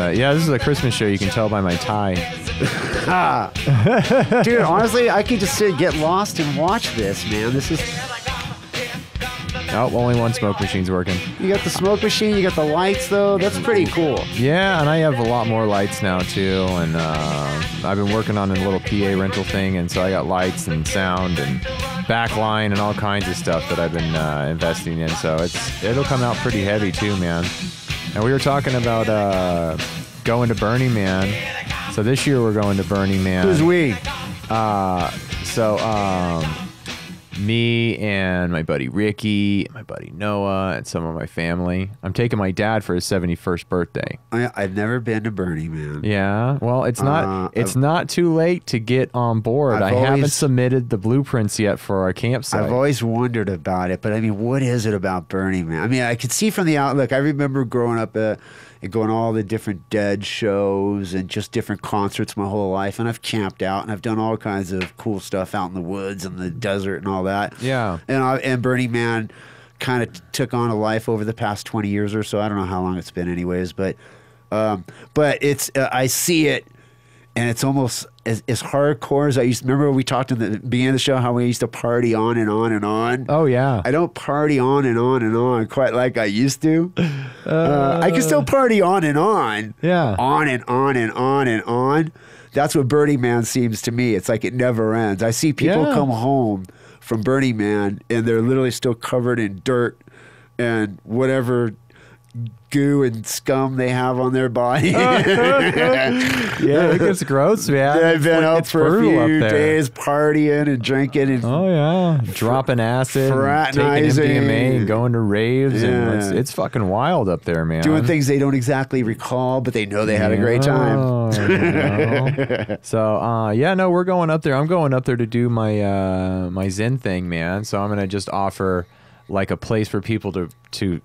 Yeah, this is a Christmas show. You can tell by my tie. Dude, honestly, I could just get lost and watch this, man. This is... Oh, only one smoke machine's working. You got the smoke machine. You got the lights, though. That's pretty cool. Yeah, and I have a lot more lights now, too. And I've been working on a little PA rental thing, and so I got lights and sound and backline and all kinds of stuff that I've been investing in. So it'll come out pretty heavy, too, man. And we were talking about going to Burning Man. So this year we're going to Burning Man. Who's we? Me and my buddy Ricky, my buddy Noah, and some of my family. I'm taking my dad for his 71st birthday. I've never been to Burning Man. Yeah, well, it's not not too late to get on board. I haven't submitted the blueprints yet for our campsite. I've always wondered about it, but I mean, what is it about Burning Man? I mean, I could see from the outlook. I remember growing up and going to all the different Dead shows and just different concerts my whole life. And I've camped out and I've done all kinds of cool stuff out in the woods and the desert and all that. Yeah. And Burning Man kind of took on a life over the past 20 years or so. I don't know how long it's been anyways, but it's I see it and it's almost as hardcore as I used to. Remember we talked in the beginning of the show how we used to party on and on and on? Oh, yeah. I don't party on and on and on quite like I used to. I can still party on and on. Yeah. On and on and on and on. That's what Burning Man seems to me. It's like it never ends. I see people come home from Burning Man, and they're literally still covered in dirt and whatever goo and scum they have on their body. Yeah, it gets gross, man. They've been up for a few days partying and drinking and dropping acid, fraternizing, taking MDMA and going to raves. Yeah. And it's fucking wild up there, man. Doing things they don't exactly recall, but they know they had a great time. So yeah, no, we're going up there. I'm going up there to do my my Zen thing, man. So I'm gonna just offer like a place for people to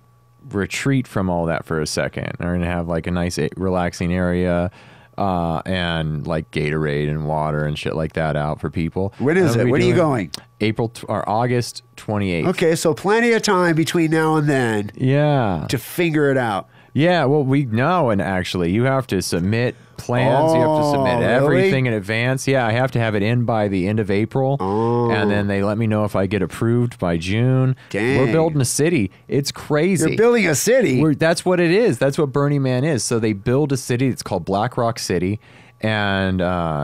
retreat from all that for a second. We're gonna have like a nice relaxing area and like Gatorade and water and shit like that out for people. When is it? When are you going? August 28th. Okay, so plenty of time between now and then. Yeah. To figure it out. Yeah, well, we know, and actually, you have to submit plans. You have to submit everything in advance. Yeah, I have to have it in by the end of April, and then they let me know if I get approved by June. Dang. We're building a city. It's crazy. You're building a city? That's what it is. That's what Burning Man is. So they build a city. It's called Black Rock City, and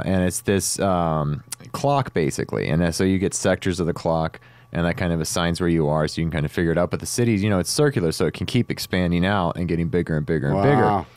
it's this clock, basically. And so you get sectors of the clock, and that kind of assigns where you are, so you can kind of figure it out. But the city, you know, it's circular, so it can keep expanding out and getting bigger and bigger and bigger.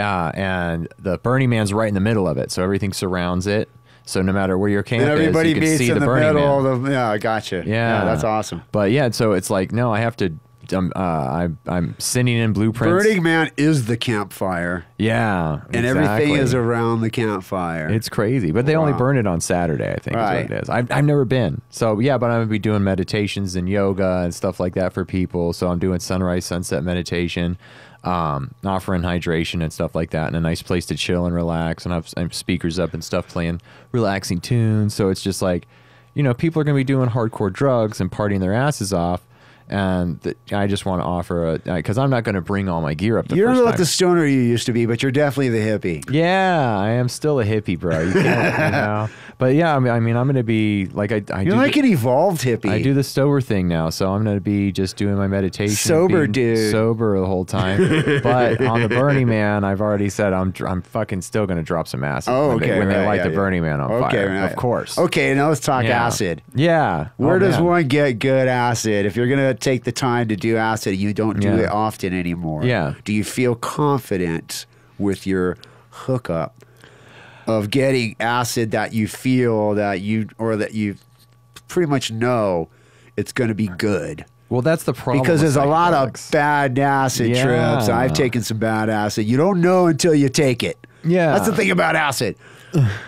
And the Burning Man's right in the middle of it, so everything surrounds it. So no matter where your camp is, everybody you can see the Burning Man. Yeah, gotcha. Yeah, that's awesome. But yeah, so it's like, no, I have to... I'm sending in blueprints. Burning Man is the campfire. Yeah, and everything is around the campfire. It's crazy, but they only burn it on Saturday, I think. Right. Is what it is. I've never been, so yeah. But I'm gonna be doing meditations and yoga and stuff like that for people. So I'm doing sunrise, sunset meditation, offering hydration and stuff like that, and a nice place to chill and relax. And I have speakers up and stuff playing relaxing tunes. So it's just like, you know, people are gonna be doing hardcore drugs and partying their asses off. And I just want to offer, because I'm not going to bring all my gear up. You're not the stoner you used to be, but you're definitely the hippie. Yeah, I am still a hippie, bro. You can't, you know? But yeah, I mean, I'm going to be like you're like an evolved hippie. I do the sober thing now, so I'm going to be just doing my meditation, sober dude, sober the whole time. But on the Burning Man, I've already said I'm fucking still going to drop some acid. Oh, okay. When they light the Burning Man on fire, of course. Okay, now let's talk acid. Yeah, where does one get good acid? If you're going to take the time to do acid, you don't do it often anymore. Yeah. Do you feel confident with your hookup of getting acid that you feel that you pretty much know it's going to be good? Well, that's the problem. Because there's a lot of bad acid trips. I've taken some bad acid. You don't know until you take it. Yeah. That's the thing about acid.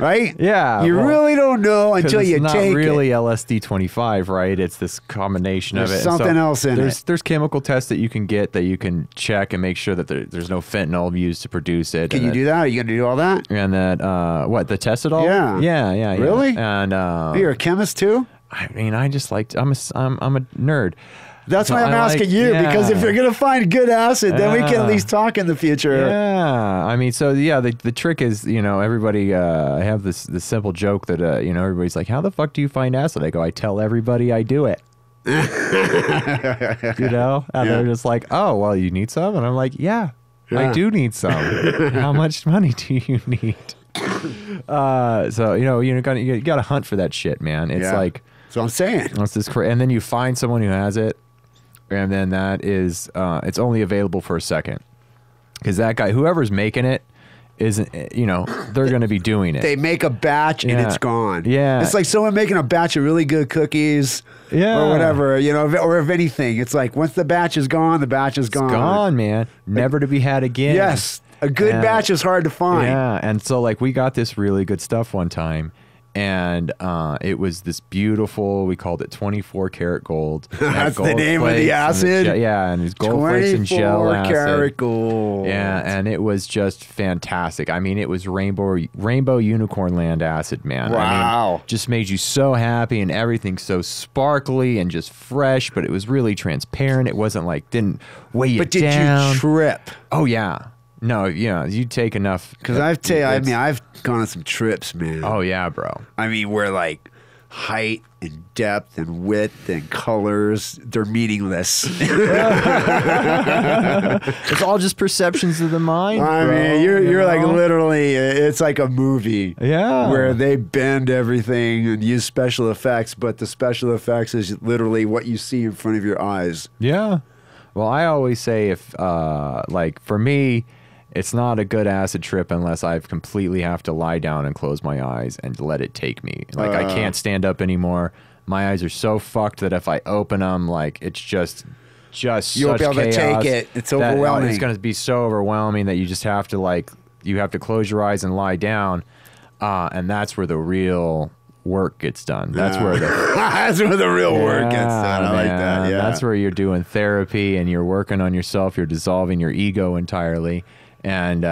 Right? Yeah. You really don't know until you take it. It's not really LSD-25, right? It's this combination of it. There's something else in it. There's chemical tests that you can get that you can check and make sure that there's no fentanyl used to produce it. Can you do that? Are you going to do all that? And that, the test it all? Yeah. Yeah. Really? And you're a chemist too? I mean, I just like to, I'm a nerd. That's why I'm asking you, because if you're going to find good acid, then we can at least talk in the future. Yeah. I mean, so, yeah, the trick is, you know, everybody, I have this simple joke that, you know, everybody's like, how the fuck do you find acid? I go, I tell everybody I do it. You know? And they're just like, oh, well, you need some? And I'm like, yeah. I do need some. How much money do you need? So, you know, you got to hunt for that shit, man. It's like. That's what I'm saying. And then you find someone who has it. And then that is, it's only available for a second. Because that guy, whoever's making it, isn't, you know, they're going to be doing it. They make a batch and it's gone. Yeah. It's like someone making a batch of really good cookies or whatever, you know, or of anything. It's like once the batch is gone, the batch is gone. It's gone, man. Never to be had again. Yes. A good batch is hard to find. Yeah. And so, like, we got this really good stuff one time. And it was this beautiful, we called it 24-karat gold. That's gold, the name of the acid? And it was gold flakes and shell acid. 24-karat gold. Yeah, and it was just fantastic. I mean, it was rainbow unicorn land acid, man. Wow. I mean, just made you so happy and everything so sparkly and just fresh, but it was really transparent. It wasn't like, didn't weigh you down. But did you trip? Oh, yeah. No, yeah, you take enough. Because I've gone on some trips, man. Oh, yeah, bro. I mean, where like height and depth and width and colors, they're meaningless. It's all just perceptions of the mind, I mean, you're like literally, it's like a movie. Yeah. Where they bend everything and use special effects, but the special effects is literally what you see in front of your eyes. Yeah. Well, I always say if, like, for me, it's not a good acid trip unless I completely have to lie down and close my eyes and let it take me. Like, I can't stand up anymore. My eyes are so fucked that if I open them, like, it's just you won't be able to take it. It's overwhelming. It's going to be so overwhelming that you just have to, like, you have to close your eyes and lie down. And that's where the real work gets done. That's where the that's where the real work gets done. I like that. Yeah, that's where you're doing therapy and you're working on yourself. You're dissolving your ego entirely, and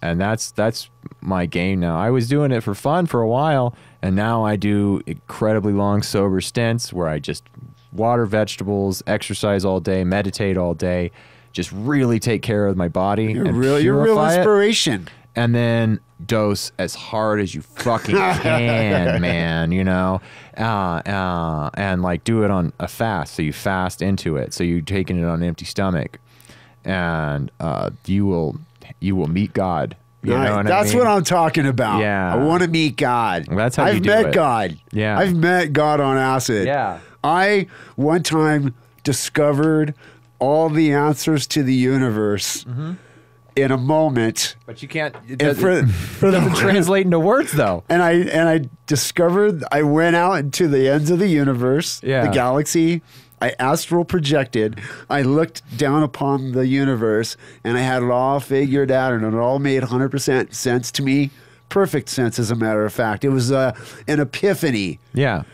that's my game now. I was doing it for fun for a while, and now I do incredibly long sober stints where I just water vegetables, exercise all day, meditate all day, just really take care of my body. You're real inspiration. And then dose as hard as you fucking can, man, you know? And, like, do it on a fast, so you fast into it. So you're taking it on an empty stomach. And you will meet God. You know what I mean? That's what I'm talking about. Yeah. I want to meet God. Well, that's how you do it. I've met God. Yeah. I've met God on acid. Yeah. I, one time, discovered all the answers to the universe. Mm-hmm. In a moment, but you can't. It doesn't translate into words, though. And I discovered. I went out into the ends of the universe, the galaxy. I astral projected. I looked down upon the universe, and I had it all figured out, and it all made 100% sense to me. Perfect sense, as a matter of fact. It was an epiphany. Yeah.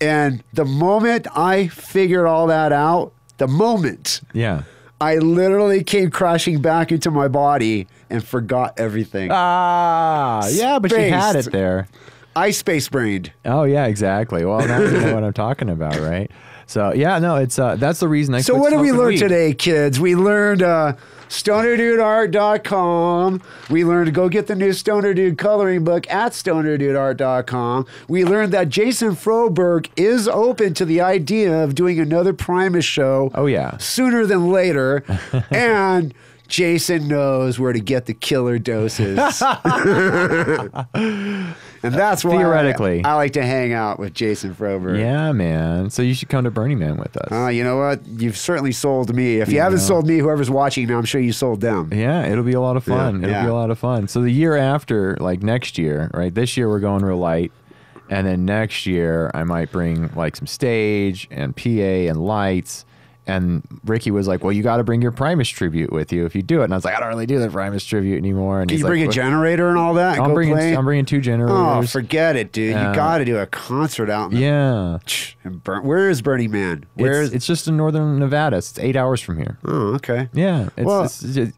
And the moment I figured all that out, the moment. Yeah. I literally came crashing back into my body and forgot everything. Ah, yeah, but you had it there. I space-brained. Oh, yeah, exactly. Well, now you know what I'm talking about, right? So, yeah, no, it's that's the reason I So what did we learn today, kids? We learned stonerdudeart.com. We learned to go get the new Stoner Dude coloring book at stonerdudeart.com. We learned that Jason Froberg is open to the idea of doing another Primus show. Oh, yeah. Sooner than later. And Jason knows where to get the killer doses. And that's why I like to hang out with Jason Froberg. Yeah, man. So you should come to Burning Man with us. You know what? You've certainly sold me. If you haven't sold me, whoever's watching now, I'm sure you sold them. Yeah, it'll be a lot of fun. Yeah. It'll be a lot of fun. So the year after, like next year, right? This year we're going real light. And then next year I might bring like some stage and PA and lights. And Ricky was like, well, you got to bring your Primus tribute with you if you do it. And I was like, I don't really do the Primus tribute anymore. And Can you bring a generator and all that? And I'm bringing two generators. Oh, forget it, dude. You got to do a concert out in Where is Burning Man? It's just in northern Nevada. It's 8 hours from here. Oh, okay. Yeah.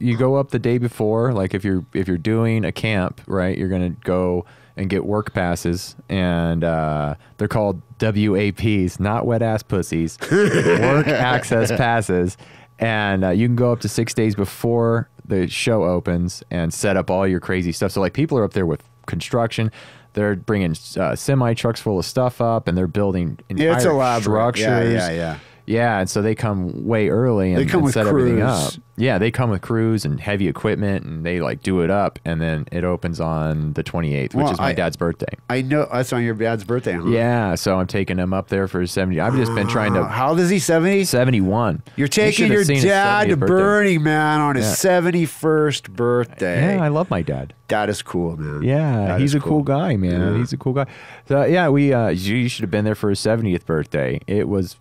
You go up the day before. Like if you're doing a camp, right, you're going to go and get work passes, and they're called WAPs, not wet ass pussies, work access passes, and you can go up to 6 days before the show opens and set up all your crazy stuff. So like people are up there with construction, they're bringing semi trucks full of stuff up, and they're building entire structures. Yeah, and so they come way early and set everything up. Yeah, they come with crews and heavy equipment, and they like do it up, and then it opens on the 28th, which is my dad's birthday. I know that's on your dad's birthday, huh? Yeah, so I'm taking him up there for his 70. I've just been trying to. How old is he? 70? 71. You're taking your dad to Burning Man on his 71st birthday. Yeah, I love my dad. That is cool, man. Yeah, he's a cool guy, man. Yeah. He's a cool guy. So yeah, you should have been there for his 70th birthday. It was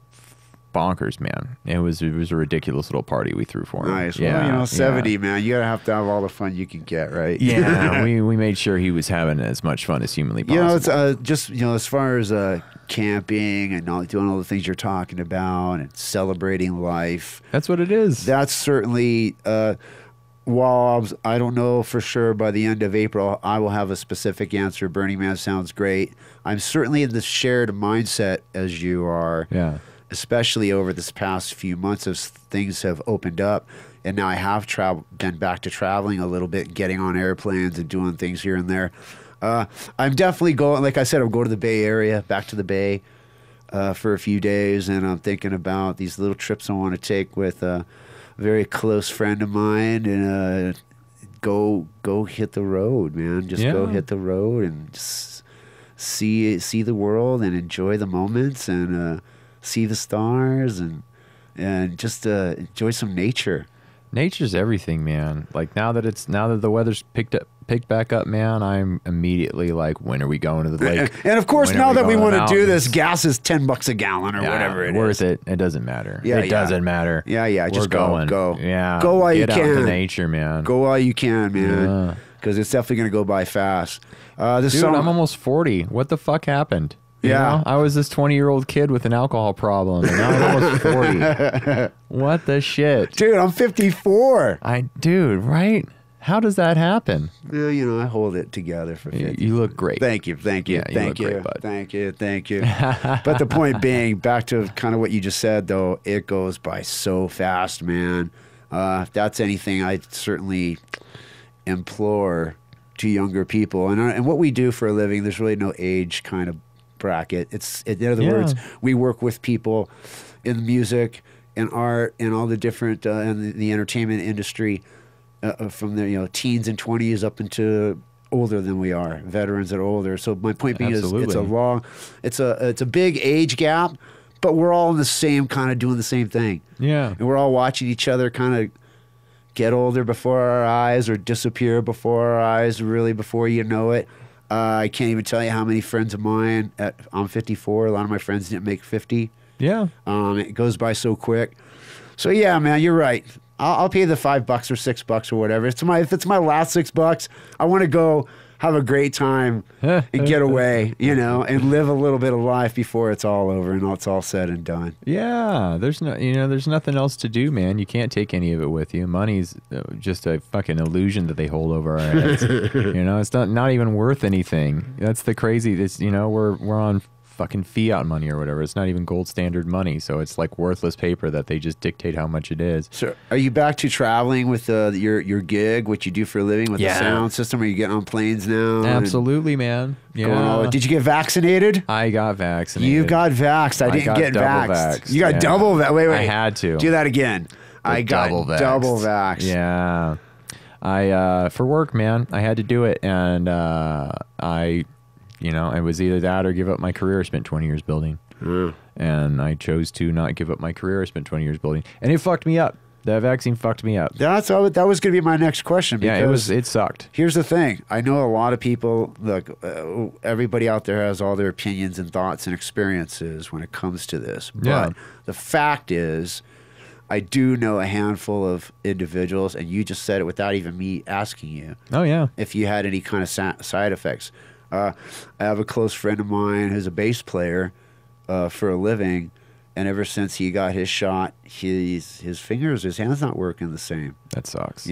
bonkers, man. It was a ridiculous little party we threw for him. Nice. Yeah, well, you know, 70, man. You gotta have to have all the fun you can get, right? Yeah. we made sure he was having as much fun as humanly possible. You know, it's just, you know, as far as camping and doing all the things you're talking about and celebrating life. That's what it is. That's certainly while I don't know for sure, by the end of April, I will have a specific answer. Burning Man sounds great. I'm certainly in the shared mindset as you are. Yeah. Especially over this past few months as things have opened up. And now I have been back to traveling a little bit, getting on airplanes and doing things here and there. I'm definitely going, like I said, I'll go to the Bay Area, back to the Bay for a few days. And I'm thinking about these little trips I want to take with a very close friend of mine and go hit the road, man. Just go hit the road and just see the world and enjoy the moments and see the stars and and just enjoy some nature. Nature's everything, man. Like now that the weather's picked back up, man, I'm immediately like, when are we going to the lake? And of course, now that we want to do this, gas is $10 a gallon or whatever it is. Worth it. It doesn't matter. Yeah, it doesn't matter. Yeah, yeah. We're just going. Go. Yeah. Go while you can. Get out to nature, man. Go while you can, man. Because it's definitely going to go by fast. Dude, I'm almost 40. What the fuck happened? You know? I was this 20-year-old kid with an alcohol problem, and now I'm almost 40. What the shit? Dude, I'm 54. Dude, right? How does that happen? Well, you know, I hold it together for 50. You look great. Thank you, thank you. But the point being, back to kind of what you just said, though, it goes by so fast, man. If that's anything, I certainly implore to younger people. And what we do for a living, there's really no age kind of bracket. In other words, we work with people in music and art and all the different and the entertainment industry from their teens and 20s up into older than we are, veterans that are older. So my point being is it's a big age gap, but we're all in the same kind of doing the same thing. Yeah, and we're all watching each other kind of get older before our eyes or disappear before our eyes. Really, before you know it. I can't even tell you how many friends of mine, I'm 54, a lot of my friends didn't make 50. Yeah. It goes by so quick. So yeah, man, you're right. I'll pay the $5 or $6 or whatever. If it's my last $6, I want to go have a great time and get away, and live a little bit of life before it's all over and it's all said and done. Yeah, there's nothing else to do, man. You can't take any of it with you. Money's just a fucking illusion that they hold over our heads. It's not even worth anything. That's the crazy. We're on fucking fiat money or whatever. It's not even gold standard money, so it's like worthless paper that they just dictate how much it is. So are you back to traveling with your gig, what you do for a living with the sound system? Are you getting on planes now? Absolutely, man. Yeah. Did you get vaccinated? I got vaccinated. You got vaxxed. I didn't get vaxxed. You got double vaxxed. Wait. I had to. Do that again. I got double vaxxed. Yeah. For work, man, I had to do it, and it was either that or give up my career I spent 20 years building. Mm. And I chose to not give up my career I spent 20 years building. And it fucked me up. That vaccine fucked me up. That was going to be my next question. Because it sucked. Here's the thing. I know a lot of people, look, everybody out there has all their opinions and thoughts and experiences when it comes to this. But the fact is, I do know a handful of individuals, and you just said it without even me asking you. Oh, yeah. If you had any kind of side effects. I have a close friend of mine who's a bass player for a living, and ever since he got his shot, his hand's not working the same. That sucks.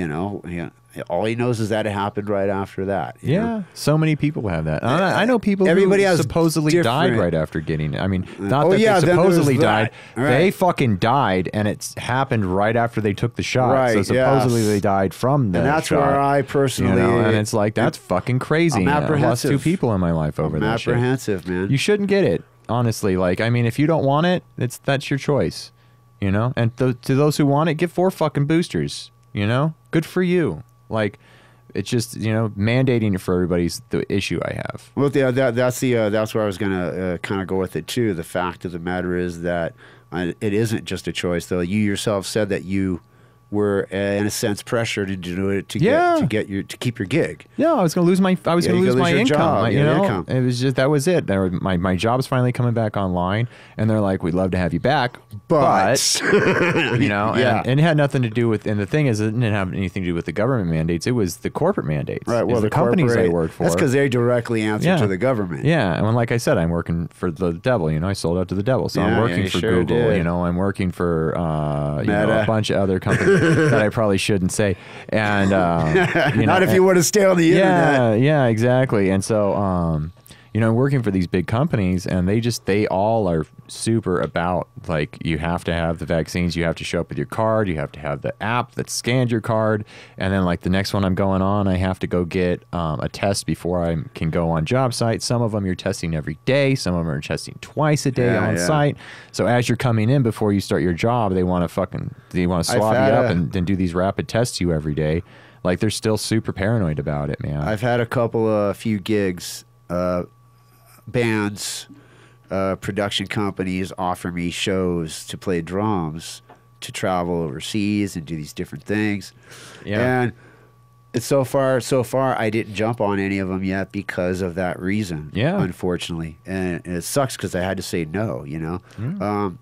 All he knows is that it happened right after that. Yeah, so many people have that. I know people who supposedly died right after getting it. I mean, they supposedly died. Right. They fucking died, and it's happened right after they took the shot. Right, so supposedly they died from that. And that's shot, where I personally... and it's like, that's fucking crazy. I lost two people in my life over that shit. I'm apprehensive, man. You shouldn't get it, honestly. If you don't want it, that's your choice, And to those who want it, get 4 fucking boosters, Good for you. It's just mandating it for everybody's the issue I have. Well, that's where I was gonna kind of go with it too. The fact of the matter is that it isn't just a choice, though. You yourself said that you were in a sense pressured to do it to keep your gig. Yeah, I was gonna lose my income. Job, income. It was just that was it. My job's finally coming back online, and they're like, "We'd love to have you back, but and it had nothing to do with. And the thing is, it didn't have anything to do with the government mandates. It was the corporate mandates. Right. Well, the companies I work for. That's because they directly answer to the government. Yeah. And when, like I said, I'm working for the devil. I sold out to the devil. So I'm working for Google. I'm working for a bunch of other companies. That I probably shouldn't say, and not if you want to stay on the internet. Yeah, exactly. And so, working for these big companies, and they all are super about you have to have the vaccines, you have to show up with your card, you have to have the app that scanned your card, and then the next one I'm going on, I have to go get a test before I can go on job site. Some of them you're testing every day, some of them are testing twice a day on site. So as you're coming in before you start your job, they want to swab you up and then do these rapid tests you every day. They're still super paranoid about it, man. I've had a few gigs. Bands, production companies offer me shows to play drums to travel overseas and do these different things. Yeah. And it's so far, I didn't jump on any of them yet because of that reason. Yeah. Unfortunately, and it sucks because I had to say no. You know,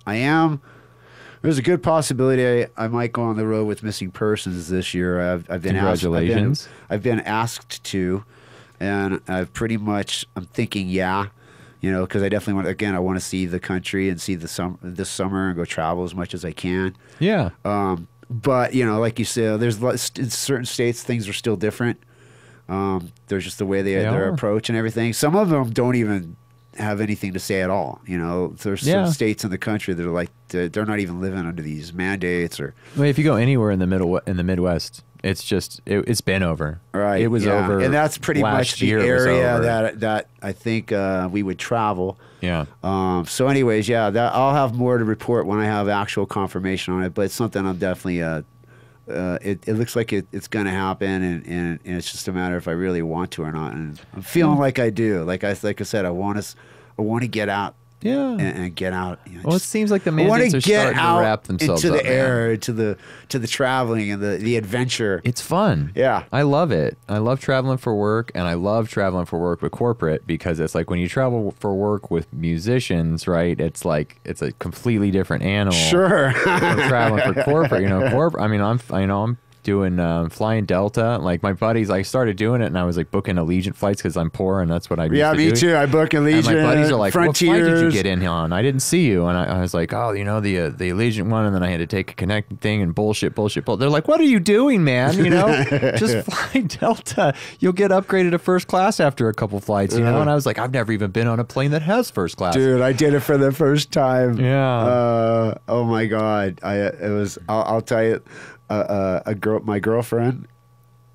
There's a good possibility I might go on the road with Missing Persons this year. Congratulations. I've been asked to, and I've pretty much. I'm thinking, yeah. You know, because I definitely want. Again, I want to see the country and see the this summer and go travel as much as I can. Yeah. But you know, like you said, there's in certain states things are still different. There's just the way their approach and everything. Some of them don't even have anything to say at all. You know, there's some states in the country that are like they're not even living under these mandates or. Well, if you go anywhere in the Midwest. It's just it's been over. Right, it was over, and that's pretty much the area that I think we would travel. Yeah. So, anyways, I'll have more to report when I have actual confirmation on it. But it's something I'm definitely. It looks like it's going to happen, and it's just a matter if I really want to or not. And I'm feeling like I do. Like I said, I want to get out. Yeah, and get out. You know, well, it seems like the mandates are starting to wrap themselves up. Into the air, to the traveling and the adventure. It's fun. Yeah, I love it. I love traveling for work, and I love traveling for work with corporate because it's like when you travel for work with musicians, right? It's a completely different animal. Sure, traveling for corporate, you know, I mean, I'm doing flying Delta. Like my buddies, I started doing it and I was like booking Allegiant flights because I'm poor and that's what I used to do. Yeah, me too. I book Allegiant. And my buddies are like, Frontiers. What flight did you get in on? I didn't see you. And I was like, oh, you know, the Allegiant one. And then I had to take a connecting thing and bullshit. They're like, what are you doing, man? You know, just fly Delta. You'll get upgraded to first class after a couple flights, you know? And I was like, I've never even been on a plane that has first class. Dude, I did it for the first time. Yeah. Oh my God. I'll tell you. My girlfriend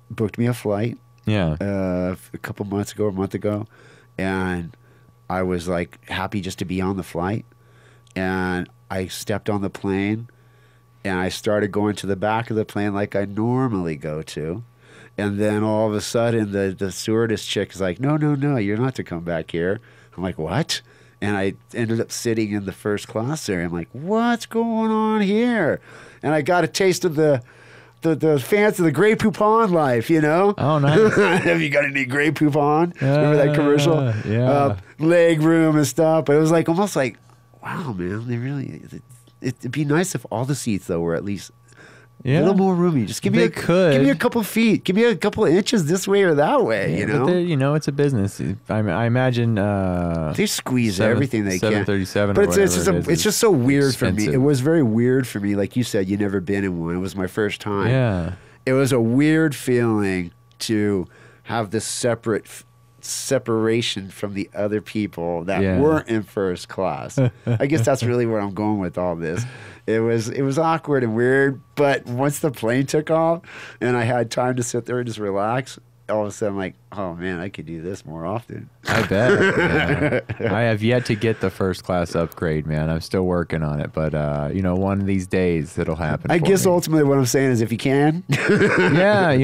booked me a flight. Yeah. A month ago, and I was like happy just to be on the flight. And I stepped on the plane, and I started going to the back of the plane like I normally go to, and then all of a sudden the stewardess chick is like, no, you're not to come back here. I'm like, what? And I ended up sitting in the first class area. I'm like, what's going on here? And I got a taste of the fans of the Grey Poupon life, you know? Oh, nice. Have you got any Grey Poupon? Remember that commercial? Yeah. Leg room and stuff. But it was like almost like, wow, man, they really... It'd be nice if all the seats, though, were at least... Yeah. A little more roomy. Just give me a couple feet. Give me a couple inches this way or that way. Yeah, you know, it's a business. I imagine they squeeze everything they can. 737. But it's just so weird expensive. For me. It was very weird for me. Like you said, you never been in one. It was my first time. Yeah. It was a weird feeling to have this separation from the other people that weren't in first class. I guess that's really where I'm going with all this. It was awkward and weird, but once the plane took off and I had time to sit there and just relax, all of a sudden I'm like, oh man, I could do this more often. I bet. Yeah. I have yet to get the first class upgrade, man. I'm still working on it, but you know, one of these days it'll happen. I guess ultimately what I'm saying is if you can, you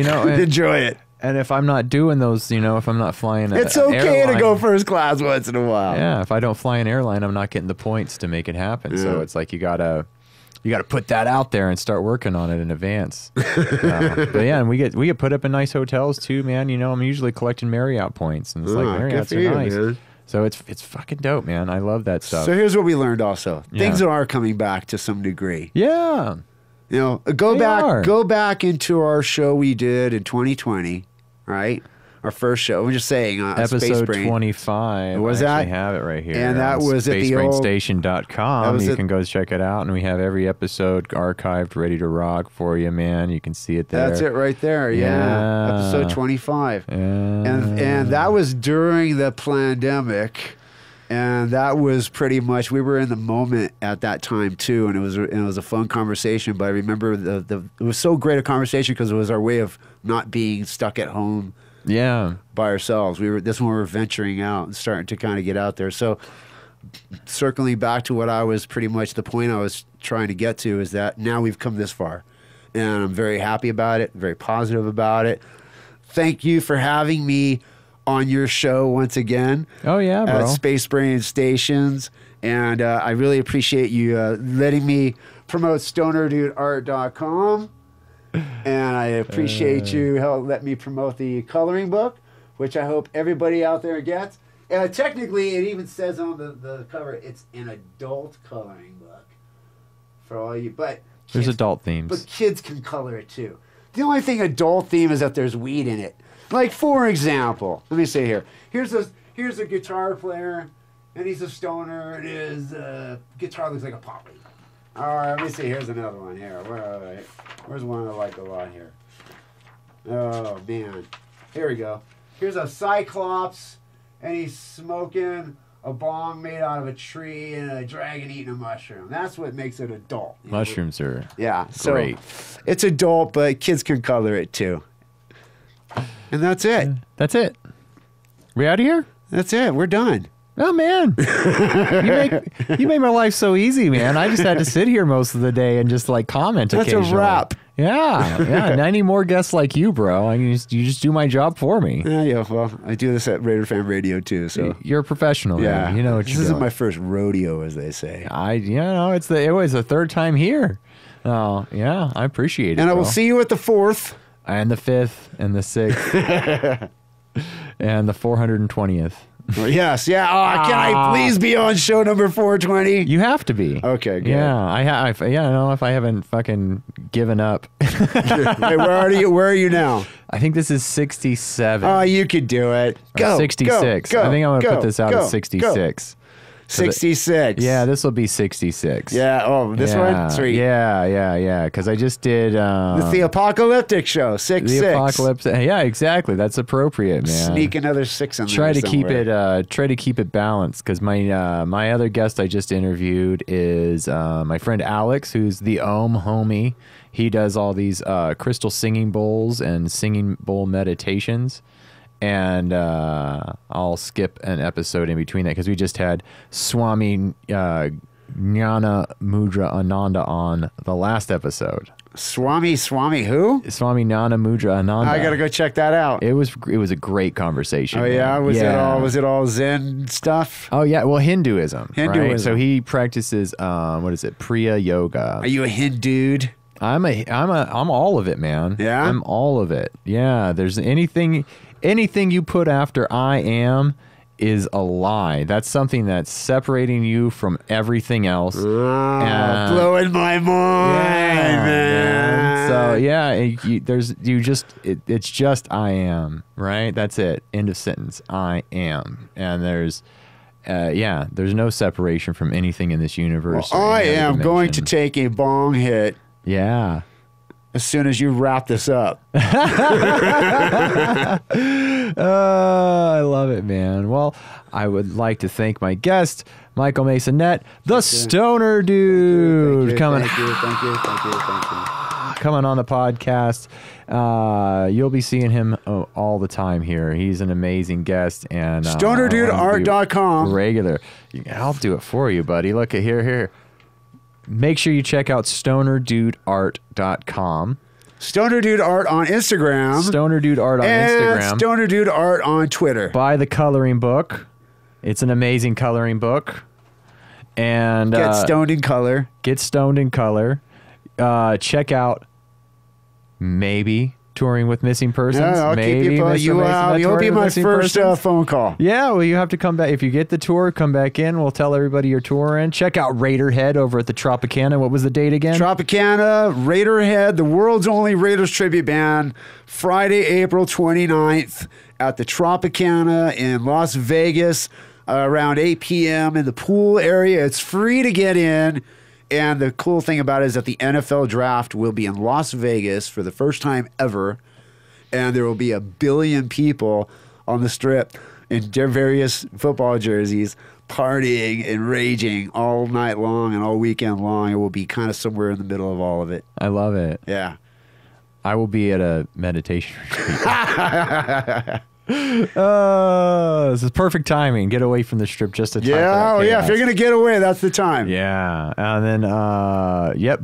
know, enjoy it. And if I'm not doing those, you know, if I'm not flying an airline... It's okay to go first class once in a while. Yeah, if I don't fly an airline, I'm not getting the points to make it happen. Yeah. So it's like you gotta put that out there and start working on it in advance. But yeah, and we get put up in nice hotels too, man. You know, I'm usually collecting Marriott points, and it's like Marriotts are nice. Man. So it's fucking dope, man. I love that stuff. So here's what we learned also. Yeah. Things are coming back to some degree. Yeah. You know, go back into our show we did in 2020, right? Our first show. I'm just saying, Episode 25. Was that? I have it right here. And that was at the SpaceBrainStation.com. You can go check it out, and we have every episode archived, ready to rock for you, man. You can see it there. That's it right there. Yeah. Episode 25. Yeah. And that was during the pandemic. And that was pretty much, we were in the moment at that time too, and it was a fun conversation. But I remember it was so great a conversation because it was our way of not being stuck at home, by ourselves. This one we were venturing out and starting to kind of get out there. So circling back to what I was pretty much the point I was trying to get to is that now we've come this far, and I'm very happy about it, very positive about it. Thank you for having me on your show once again. Oh yeah, bro. At Space Brain Stations, And I really appreciate you letting me promote stonerdudeart.com. And I appreciate you helping let me promote the coloring book, which I hope everybody out there gets. Technically, it even says on the cover, it's an adult coloring book for all you. But kids, there's adult themes. But kids can color it too. The only thing adult theme is that there's weed in it. Like, for example, let me say here. Here's a guitar player, and he's a stoner, and his guitar looks like a poppy. All right, let me see. Here's another one here. Where's one I like a lot here? Oh, man. Here we go. Here's a cyclops, and he's smoking a bong made out of a tree and a dragon eating a mushroom. That's what makes it adult. Mushrooms are great. So it's adult, but kids can color it too. And that's it. That's it. We out of here? That's it. We're done. Oh, man. you make my life so easy, man. I just had to sit here most of the day and just, like, comment occasionally. That's a wrap. Yeah. Yeah. And I need more guests like you, bro. I mean, you just do my job for me. Yeah. Well, I do this at Raider Fan Radio, too. So you're a professional. Yeah. Man. You know what you're doing. This isn't my first rodeo, as they say. It was the third time here. Oh, yeah. I appreciate it, and I will see you at the 4th. And the 5th. And the 6th. And the 420th. Yes, yeah. Oh, can I please be on show number 420? You have to be. Okay, good. Yeah, if I haven't fucking given up. Wait, where are you now? I think this is 67. Oh, you could do it. Go, 66. Go, I think I'm going to put this out at 66. 66. Yeah, this will be 66. Yeah, this one? Three. Yeah, because I just did... it's the apocalyptic show, 66. The apocalyptic, yeah, exactly. That's appropriate, man. Sneak another 6 in there somewhere. Try to keep it balanced, because my other guest I just interviewed is my friend Alex, who's the Ohm homie. He does all these crystal singing bowls and singing bowl meditations. And I'll skip an episode in between that because we just had Swami Jnana Mudra Ananda on the last episode. Swami who? Swami Jnana Mudra Ananda. I gotta go check that out. It was a great conversation. Oh yeah, was it all Zen stuff? Oh yeah, well Hinduism. Right? So he practices Priya Yoga. Are you a Hindu? I'm all of it, man. Yeah, I'm all of it. Yeah, there's anything you put after I am is a lie. That's something that's separating you from everything else. Blowing my mind, man. So yeah, it's just I am, right? That's it. End of sentence. I am, and there's no separation from anything in this universe. Well, I am going to take a bong hit. Yeah. As soon as you wrap this up. I love it, man. Well, I would like to thank my guest, Michael Masonette, the Stoner Dude. Coming on the podcast. You'll be seeing him all the time here. He's an amazing guest. And stonerdudeart.com. Regular. I'll do it for you, buddy. Look at here. Make sure you check out stonerdudeart.com. Stoner Dude Art on Instagram. Stoner Dude Art on Instagram. Stoner Dude Art on Twitter. Buy the coloring book. It's an amazing coloring book. And get stoned in color. Get stoned in color. Check out maybe touring with Missing Persons. Yeah, you'll be my first phone call. Yeah, well, you have to come back. If you get the tour, come back in. We'll tell everybody you're touring. Check out Raiderhead over at the Tropicana. What was the date again? Tropicana, Raiderhead, the world's only Raiders tribute band, Friday, April 29th at the Tropicana in Las Vegas around 8 p.m. in the pool area. It's free to get in. And the cool thing about it is that the NFL draft will be in Las Vegas for the first time ever. And there will be 1 billion people on the strip in their various football jerseys partying and raging all night long and all weekend long. It will be kind of somewhere in the middle of all of it. I love it. Yeah. I will be at a meditation retreat. This is perfect timing. Get away from the strip just a time. Yeah, if you're gonna get away, that's the time. Yeah, and then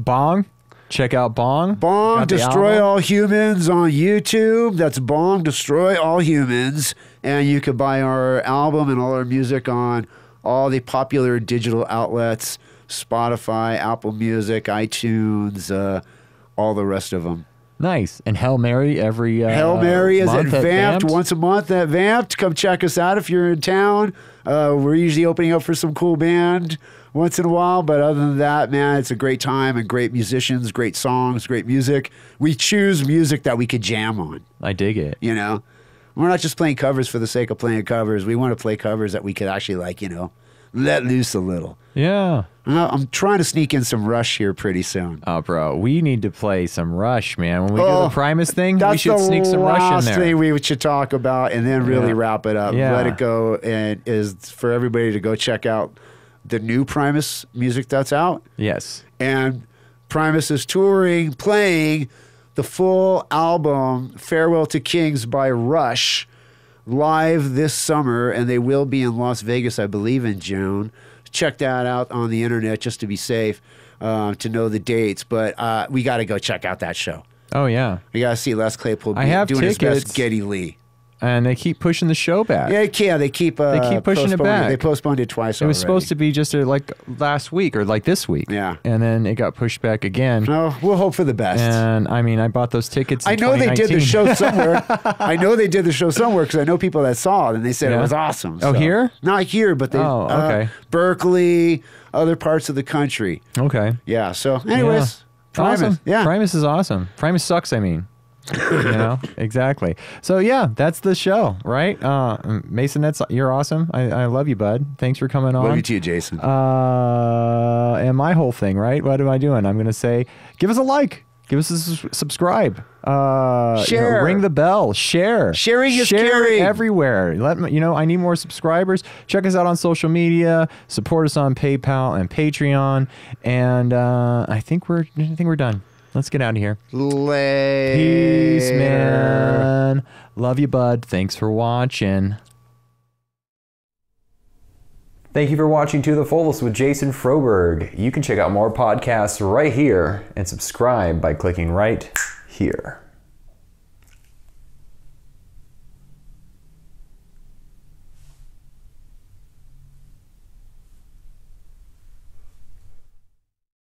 Bong. Check out Bong. Bong Destroy All Humans on YouTube. That's Bong Destroy All Humans, and you can buy our album and all our music on all the popular digital outlets, Spotify, Apple Music, iTunes, all the rest of them. Nice. And Hail Mary every Hail Mary is at Vamped, once a month at Vamped. Come check us out if you're in town. We're usually opening up for some cool band once in a while, but other than that, man, it's a great time and great musicians, great songs, great music. We choose music that we could jam on. I dig it. You know? We're not just playing covers for the sake of playing covers. We want to play covers that we could actually, like, you know, let loose a little. Yeah. I'm trying to sneak in some Rush here pretty soon. Oh, bro. We need to play some Rush, man. When we do the Primus thing, we should sneak some Rush in there. That's the last thing we should talk about and then really wrap it up. Yeah. Let it go. And is for everybody to go check out the new Primus music that's out. Yes. And Primus is touring, playing the full album, Farewell to Kings by Rush, live this summer, and they will be in Las Vegas, I believe, in June. Check that out on the internet just to be safe, to know the dates. But we got to go check out that show. Oh, yeah. We got to see Les Claypool doing his best Geddy Lee. And they keep pushing the show back. Yeah, they keep pushing it back. They postponed it twice already. It was supposed to be just like last week or like this week. Yeah. And then it got pushed back again. Oh, we'll hope for the best. And, I mean, I bought those tickets in 2019. I know they did the show somewhere because I know people that saw it, and they said it was awesome. So. Oh, here? Not here, but they... Oh, okay. Berkeley, other parts of the country. Okay. Yeah, so anyways, Primus. Awesome. Yeah. Primus is awesome. Primus sucks, I mean. You know, exactly. So yeah, that's the show, right? Mason, you're awesome. I love you, bud. Thanks for coming on. Love you too, Jason. And my whole thing, right? What am I doing? I'm gonna say, give us a like, give us a subscribe, share, ring the bell, share. Sharing is caring everywhere. I need more subscribers. Check us out on social media. Support us on PayPal and Patreon. And I think we're done. Let's get out of here. Later. Peace, man. Love you, bud. Thanks for watching. Thank you for watching To the Fullest with Jason Froberg. You can check out more podcasts right here and subscribe by clicking right here.